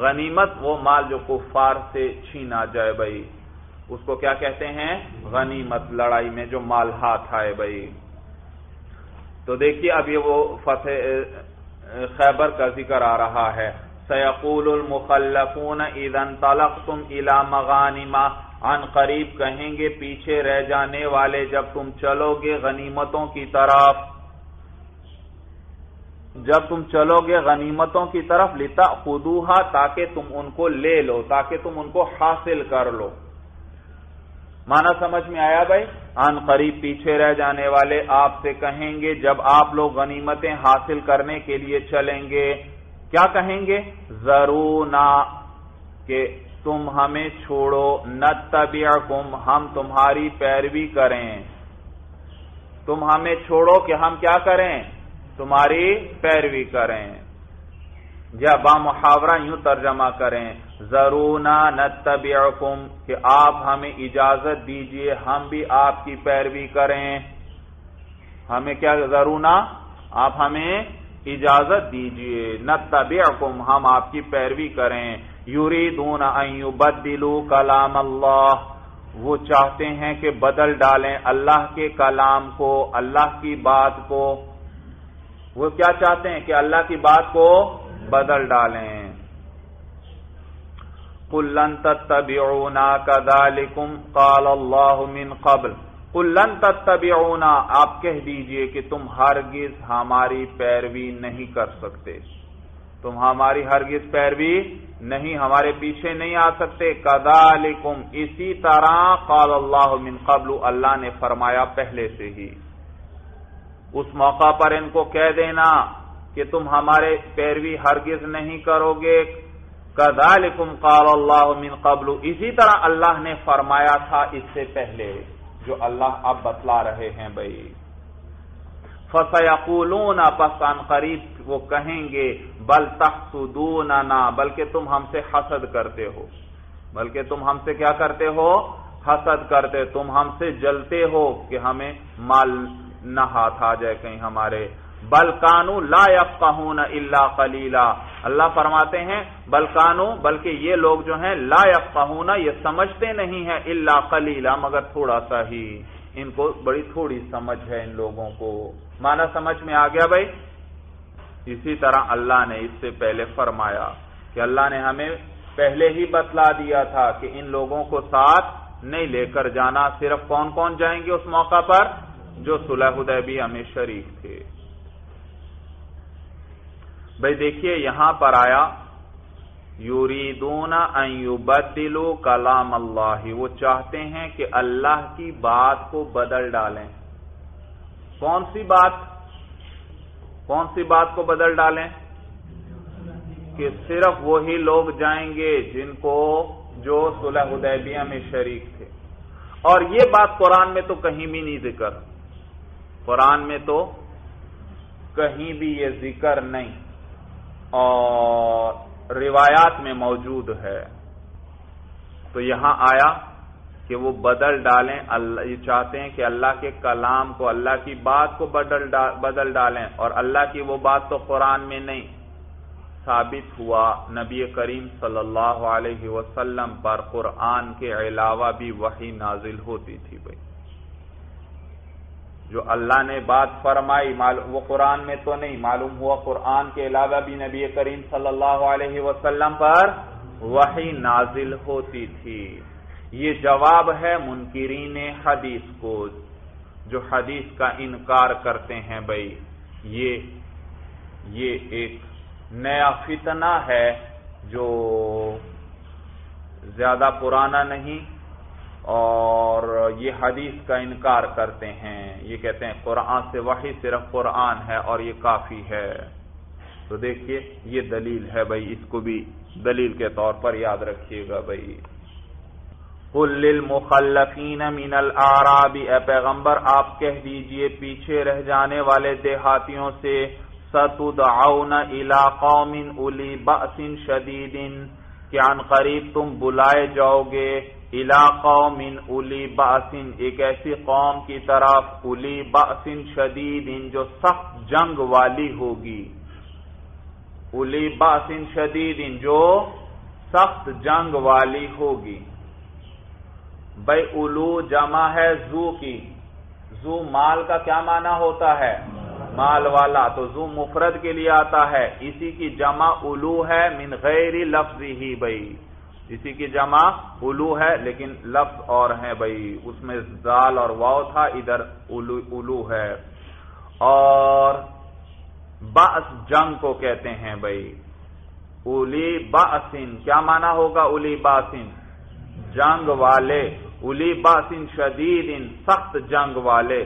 गनीमत वो माल जो कुफार से छीना जाए भाई, उसको क्या कहते हैं? गनीमत, लड़ाई में जो माल हाथ आए भाई। तो देखिए अब ये वो फतेह खैबर का जिक्र आ रहा है। सयकूलुल मुखल्लफून इज़न तलक़्तुम इला मगानिमा, अन करीब कहेंगे पीछे रह जाने वाले जब तुम चलोगे गनीमतों की तरफ, जब तुम चलोगे गनीमतों की तरफ। लिताख़ुदूहा, ताकि तुम उनको ले लो, ताकि तुम उनको हासिल कर लो। माना समझ में आया भाई? अन करीब पीछे रह जाने वाले आपसे कहेंगे जब आप लोग गनीमतें हासिल करने के लिए चलेंगे, क्या कहेंगे? ज़रूना, के तुम हमें छोड़ो, नत्तबिअकुम, हम तुम्हारी पैरवी करें, तुम हमें छोड़ो कि हम क्या करें? तुम्हारी पैरवी करें। या बा मुहावरा यूं तर्जमा करें, ज़रूना नत्तबिअकुम, कि आप हमें इजाजत दीजिए हम भी आपकी पैरवी करें। हमें क्या? ज़रूना, आप हमें इजाजत दीजिए, नत्तबिअकुम, हम आपकी पैरवी करें। युरीदून अन युबद्दिलू कलाम अल्लाह, वो चाहते हैं कि बदल डालें अल्लाह के कलाम को, अल्लाह की बात को। वो क्या चाहते हैं? कि अल्लाह की बात को बदल डालें। कुल लन तत्तबिऊना कज़ालिकुम क़ाल अल्लाहु मिन क़ब्ल, कुल लन तत्तबिऊना, आप कह दीजिए कि तुम हरगिज हमारी पैरवी नहीं कर सकते, तुम हमारी हरगिज पैरवी नहीं, हमारे पीछे नहीं आ सकते। कदालिकुम इसी तरह क़ाल अल्लाहु मिन क़ब्लु, अल्लाह ने फरमाया पहले से ही। उस मौका पर इनको कह देना कि तुम हमारे पैरवी हरगिज नहीं करोगे। कदालिकुम क़ाल अल्लाहु मिन क़ब्लु, इसी तरह अल्लाह ने फरमाया था इससे पहले, जो अल्लाह अब बतला रहे हैं भाई। फसयक़ूलूना, पस अन क़रीब वो कहेंगे, बल तहसुदूनना, बल्कि तुम हमसे हसद करते हो, बल्कि तुम हमसे क्या करते हो, हसद करते, तुम हमसे जलते हो कि हमें माल न हाथ आ जाए कहीं हमारे। बल कानू ला यफ़क़हूना इल्ला क़लीला, अल्लाह फरमाते हैं बल कानू, बल्कि ये लोग जो हैं, ला यफ़क़हूना, ये समझते नहीं है, इल्ला क़लीला, मगर थोड़ा सा ही। इनको बड़ी थोड़ी समझ है इन लोगों को। माना समझ में आ गया भाई। इसी तरह अल्लाह ने इससे पहले फरमाया कि अल्लाह ने हमें पहले ही बतला दिया था कि इन लोगों को साथ नहीं लेकर जाना। सिर्फ कौन कौन जाएंगे उस मौका पर, जो सुलह हुदैबिया में शरीक थे। भाई देखिए यहां पर आया युरीदूना अन युबद्दिलू कलाम अल्लाह, वो चाहते हैं कि अल्लाह की बात को बदल डालें। कौन सी बात, कौन सी बात को बदल डालें? कि सिर्फ वही लोग जाएंगे जिनको, जो सुलह हुदैबिया में शरीक थे। और ये बात कुरान में तो कहीं भी नहीं जिक्र, कुरान में तो कहीं भी ये जिक्र नहीं, और रिवायात में मौजूद है। तो यहां आया कि वो बदल डालें, अल्लाह ये चाहते हैं कि अल्लाह के कलाम को, अल्लाह की बात को बदल डा, बदल डालें। और अल्लाह की वो बात तो कुरान में नहीं, साबित हुआ नबी करीम सल्लल्लाहु अलैहि वसल्लम पर कुरान के अलावा भी वही नाजिल होती थी भाई। जो अल्लाह ने बात फरमाई वो कुरान में तो नहीं, मालूम हुआ कुरान के अलावा भी नबी करीम सल्लल्लाहु अलैहि वसल्लम पर वही नाजिल होती थी। ये जवाब है मुनकिरीन हदीस को, जो हदीस का इनकार करते हैं भाई। ये ये एक नया फितना है, जो ज्यादा पुराना नहीं, और ये हदीस का इनकार करते हैं। ये कहते हैं कुरान से वही सिर्फ कुरान है और ये काफी है। तो देखिए ये दलील है भाई, इसको भी दलील के तौर पर याद रखिएगा भाई। कुल लिल मुखल्लफीन मिनल आराबी, ए पैगंबर आप कह दीजिए पीछे रह जाने वाले देहातियों से, सतुदऔन इला कौमिन उली बअसिन शदीदिन, अन करीब तुम बुलाए जाओगे इला कौमिन उली बासिन, एक ऐसी कौम की तरफ, उली बासिन शदीदिन, जो सख्त जंग वाली होगी। उली बासिन शदीदिन, जो सख्त जंग वाली होगी। भाई उलू जमा है जू की, जू माल का क्या माना होता है, माल वाला, तो जू मुफरद के लिए आता है। इसी की जमा उलू है मिन गैरी लफ्जी ही भाई, इसी की जमा उलू है, लेकिन लफ्ज और है भाई, उसमें जाल और वाव था, इधर उलू, उलू है। और बास जंग को कहते हैं भाई। उली बासिन क्या माना होगा, उली बासिन जंग वाले, उली बासिन शदीद इन सख्त जंग वाले।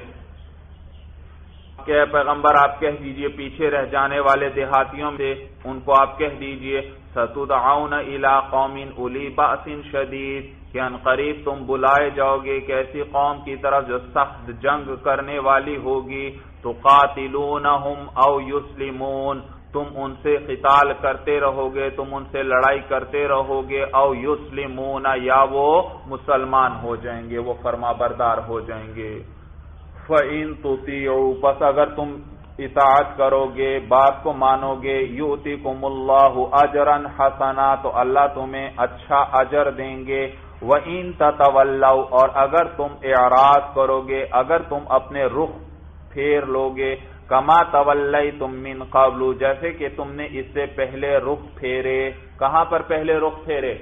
के पैगंबर आप कह दीजिए पीछे रह जाने वाले देहातियों से, उनको आप कह दीजिए सतुदऔन इला कौमिन उली बासिन शदीद, कि अनकरीब तुम बुलाए जाओगे कैसी कौम की तरफ जो सख्त जंग करने वाली होगी। तुकातिलूनहुम औ युस्लिमून, तुम उनसे क़िताल करते रहोगे, तुम उनसे लड़ाई करते रहोगे, औ युस्लिमून, या वो मुसलमान हो जाएंगे, वो फरमाबरदार हो जाएंगे। फ़इन तुतीउ, बस अगर तुम इताअत करोगे, बात को मानोगे, युतिकुमुल्लाहु अजरन हसना, तो अल्लाह तुम्हें अच्छा अजर देंगे। वइन ततवल्लौ, और अगर तुम इराज करोगे, अगर तुम अपने रुख फेर लोगे, कमा तवल्लैतुम मिन क़ब्लु, जैसे कि तुमने इससे पहले रुख फेरे। कहाँ पर पहले रुख फेरे?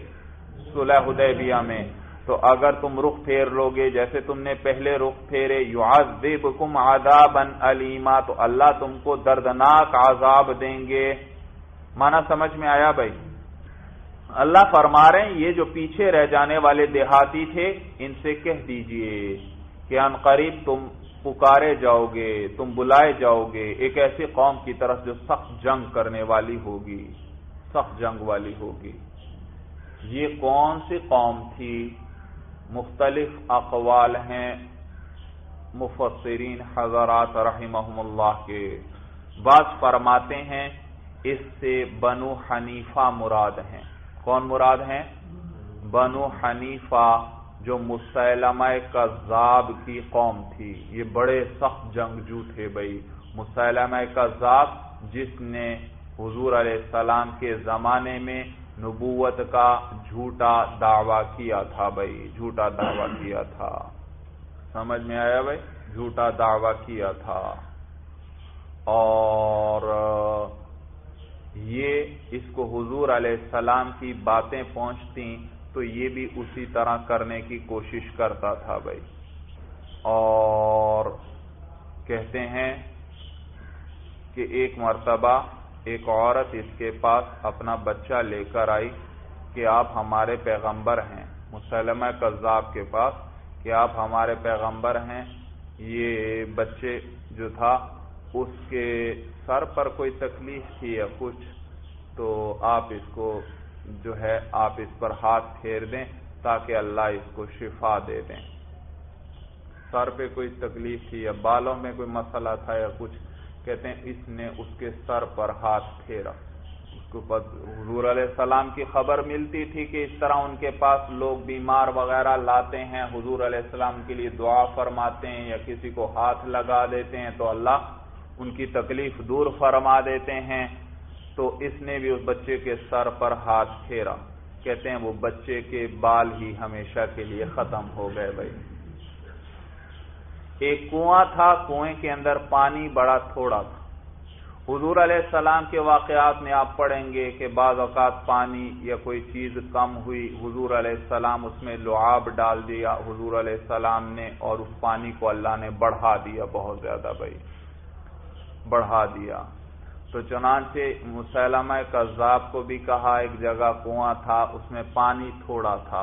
सुलह हुदैबिया में। तो अगर तुम रुख फेर लोगे जैसे तुमने पहले रुख फेरे, युअज़्ज़िबकुम अज़ाबन अलीमा, तो अल्लाह तुमको दर्दनाक आजाब देंगे। माना समझ में आया भाई। अल्लाह फरमा रहे हैं ये जो पीछे रह जाने वाले देहाती थे इनसे कह दीजिए कि अन करीब तुम पुकारे जाओगे, तुम बुलाए जाओगे एक ऐसी कौम की तरफ जो सख्त जंग करने वाली होगी, सख्त जंग वाली होगी। ये कौन सी कौम थी? मुख्तलिफ अकवाल हैं मुफस्सिरीन हज़रात रहिमहुमुल्लाह के। बात फरमाते हैं इससे बनु हनीफा मुराद हैं। कौन मुराद हैं? बनु हनीफा जो मुसैलमा कज़्ज़ाब की कौम थी। ये बड़े सख्त जंगजू थे भाई। मुसैलमा कज़्ज़ाब जिसने हुजूर अलैहिस्सलाम के ज़माने में नबूवत का झूठा दावा किया था भाई, झूठा दावा किया था। समझ में आया भाई? झूठा दावा किया था। और ये इसको हुजूर अलैहिस्सलाम की बातें पहुंचती तो ये भी उसी तरह करने की कोशिश करता था भाई। और कहते हैं कि एक मर्तबा एक औरत इसके पास अपना बच्चा लेकर आई कि आप हमारे पैगंबर हैं, मुसलमा कज़्ज़ाब के पास कि आप हमारे पैगंबर हैं। ये बच्चे जो था उसके सर पर कोई तकलीफ थी या कुछ, तो आप इसको जो है आप इस पर हाथ फेर दें ताकि अल्लाह इसको शिफा दे दें। सर पे कोई तकलीफ थी या बालों में कोई मसला था या कुछ, कहते हैं इसने उसके सर पर हाथ फेरा। उसको हुजूर अलैहिस्सलाम की खबर मिलती थी कि इस तरह उनके पास लोग बीमार वगैरह लाते हैं, हुजूर अलैहिस्सलाम के लिए दुआ फरमाते हैं या किसी को हाथ लगा देते हैं तो अल्लाह उनकी तकलीफ दूर फरमा देते हैं। तो इसने भी उस बच्चे के सर पर हाथ फेरा। कहते हैं वो बच्चे के बाल ही हमेशा के लिए खत्म हो गए भाई। एक कुआं था, कुएं के अंदर पानी बड़ा थोड़ा था। हुजूर अलैहिस्सलाम के वाकयात में आप पढ़ेंगे कि बाज़ औक़ात पानी या कोई चीज कम हुई, हुजूर अलैहिस्सलाम उसमें लुआब डाल दिया हुजूर अलैहिस्सलाम ने, और उस पानी को अल्लाह ने बढ़ा दिया, बहुत ज्यादा भाई बढ़ा दिया। तो चुनांचे मुसैलमा कज़्ज़ाब को भी कहा, एक जगह कुआं था उसमें पानी थोड़ा था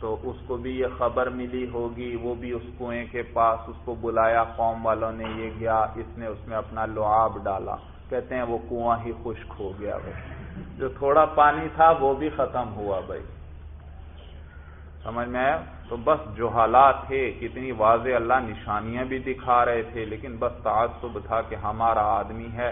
तो उसको भी ये खबर मिली होगी, वो भी उस कुएं के पास, उसको बुलाया कौम वालों ने, ये गया इसने उसमें अपना लुआब डाला। कहते हैं वो कुआं ही खुश्क हो गया भाई, जो थोड़ा पानी था वो भी खत्म हुआ भाई। समझ में आया? तो बस जुहला थे, कितनी वाज़े अल्लाह निशानियां भी दिखा रहे थे, लेकिन बस तआस्सुब था कि हमारा आदमी है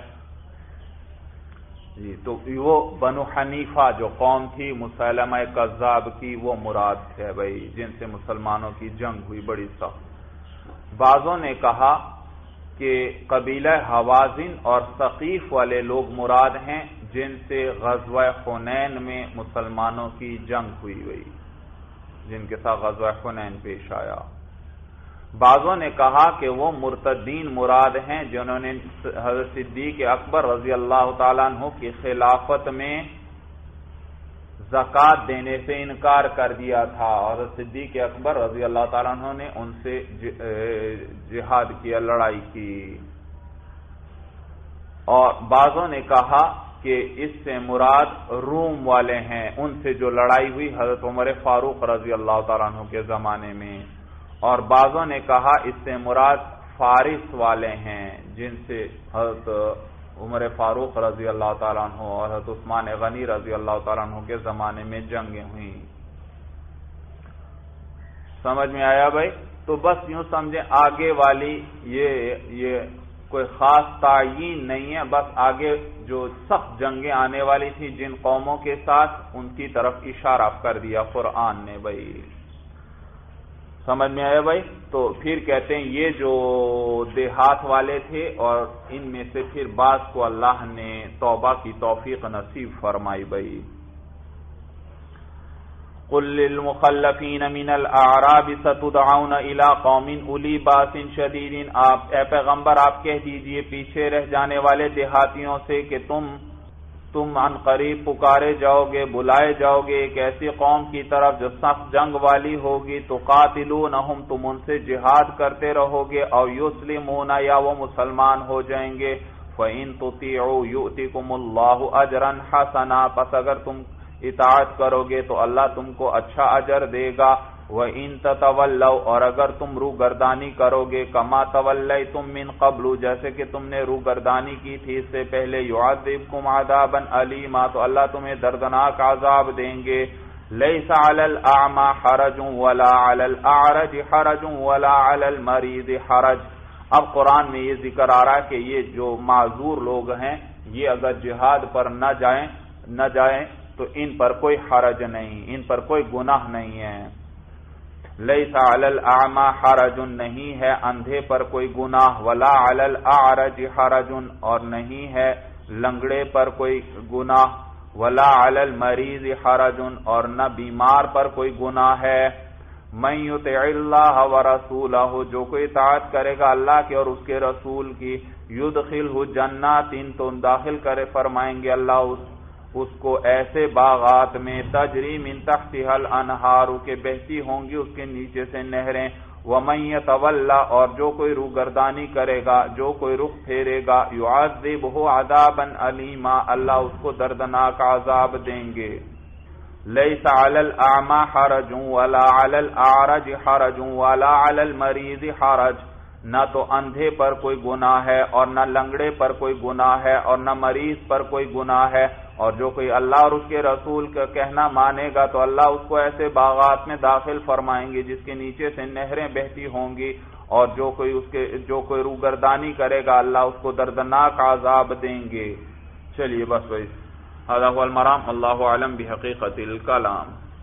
जी। तो वो बनु हनीफा जो कौम थी मुसैलमा कज़्ज़ाब की, वो मुराद थे भाई जिनसे मुसलमानों की जंग हुई बड़ी सख्त। बाज़ों ने कहा कि कबीला हवाज़िन और सकीफ वाले लोग मुराद हैं जिनसे ग़ज़वा हुनैन में मुसलमानों की जंग हुई हुई, जिनके साथ ग़ज़वा हुनैन पेश आया। बाज़ों ने कहा कि वो मुर्तदीन मुराद हैं जिन्होंने हज़रत सिद्दीक़ अकबर रज़ी अल्लाह ताला अन्हु की खिलाफत में ज़कात देने से इनकार कर दिया था और सिद्दीक़ अकबर रज़ी अल्लाह ताला अन्हु ने उनसे जिहाद किया, लड़ाई की। और बाज़ों ने कहा कि इससे मुराद रूम वाले हैं, उनसे जो लड़ाई हुई हज़रत उमर फारूक रज़ी अल्लाह ताला अन्हु के ज़माने में। और बाज़ों ने कहा इससे मुराद फारिस वाले हैं जिनसे हज़रत उमर फारूक रज़ी अल्लाह ताला अन्हु और हज़रत उस्मान गनी रज़ी अल्लाह ताला अन्हु के ज़माने में जंगें हुई। समझ में आया भाई? तो बस यूं समझे आगे वाली ये ये कोई ख़ास तायीन नहीं है, बस आगे जो सख्त जंगें आने वाली थी जिन कौमों के साथ, उनकी तरफ इशारा कर दिया कुरान ने भाई। समझ में आया भाई? तो फिर कहते हैं ये जो देहात वाले थे और इनमें से फिर बास को अल्लाह ने तौबा की तौफीक नसीब फरमाई भाई। कुल लिल मुखल्लफीन मिनल आराब सतुदऊन इला कौमिन उली बासिन शदीदिन, आप ए पैगंबर आप कह दीजिए पीछे रह जाने वाले देहातियों से कि तुम तुम अन करीब पुकारे जाओगे, बुलाए जाओगे एक ऐसी कौम की तरफ जो सख्त जंग वाली होगी। तो कातिलूनहुम, तुम उनसे जिहाद करते रहोगे, और युस्लिमूना, या वो मुसलमान हो जाएंगे। फ़इन तुतीउ युअतिकुमुल्लाहु अजरन हसना, पस अगर तुम इताअत करोगे तो अल्लाह तुमको अच्छा अजर देगा। व इन ततवल्लौ, और अगर तुम रूगर्दानी करोगे, कमा तवल्लैतुम मिन क़ब्लु, जैसे कि तुमने रूगर्दानी की थी इससे पहले, युअज़िबकुम अज़ाबन अलीमा, तो अल्लाह तुम्हें दर्दनाक अज़ाब देंगे। लैसा अलल आमा हरजुं वला अलल आरज हरजुं वला अलल मरीज हरज। अब कुरान में ये जिक्र आ रहा है कि ये जो माजूर लोग हैं ये अगर जिहाद पर न जाएं न जाएं तो इन पर कोई हरज नहीं, इन पर कोई गुनाह नहीं है। लैसा अलल आमा हरजुन, नहीं है अंधे पर कोई गुनाह, वला अलल आरज हरजुन, और नहीं है लंगड़े पर कोई गुनाह, वला अलल मरीज हरजुन, और न बीमार पर कोई गुनाह है। मैं युतिल्लाह व रसूलहु, जो कोई इताअत करेगा अल्लाह के और उसके रसूल की, युदखिलहु जन्नातिन, तो दाखिल करे फरमाएंगे अल्लाह उस उसको ऐसे बागात में, तजरी मिन तहतिहल अनहारू, के बहती होंगी उसके नीचे से नहरें। व मन यतवल्ला, और जो कोई रूगर्दानी करेगा, जो कोई रुख फेरेगा, युअज़िबहु अज़ाबन अलीमा, अल्लाह उसको दर्दनाक अज़ाब देंगे। लैसा अलल आमा हरजुं वला अलल आरज हरजुं वला अलल मरीज हरज, न तो अंधे पर कोई गुनाह है और न लंगड़े पर कोई गुनाह है और न मरीज पर कोई गुनाह है, और जो कोई अल्लाह और उसके रसूल का कहना मानेगा तो अल्लाह उसको ऐसे बागात में दाखिल फरमाएंगे जिसके नीचे से नहरें बहती होंगी, और जो कोई उसके जो कोई रूगर्दानी करेगा अल्लाह उसको दर्दनाक अज़ाब देंगे। चलिए बस वही, हादा हुवल मराम, अल्लाहु अअलम बिहक़ीक़तिल कलाम।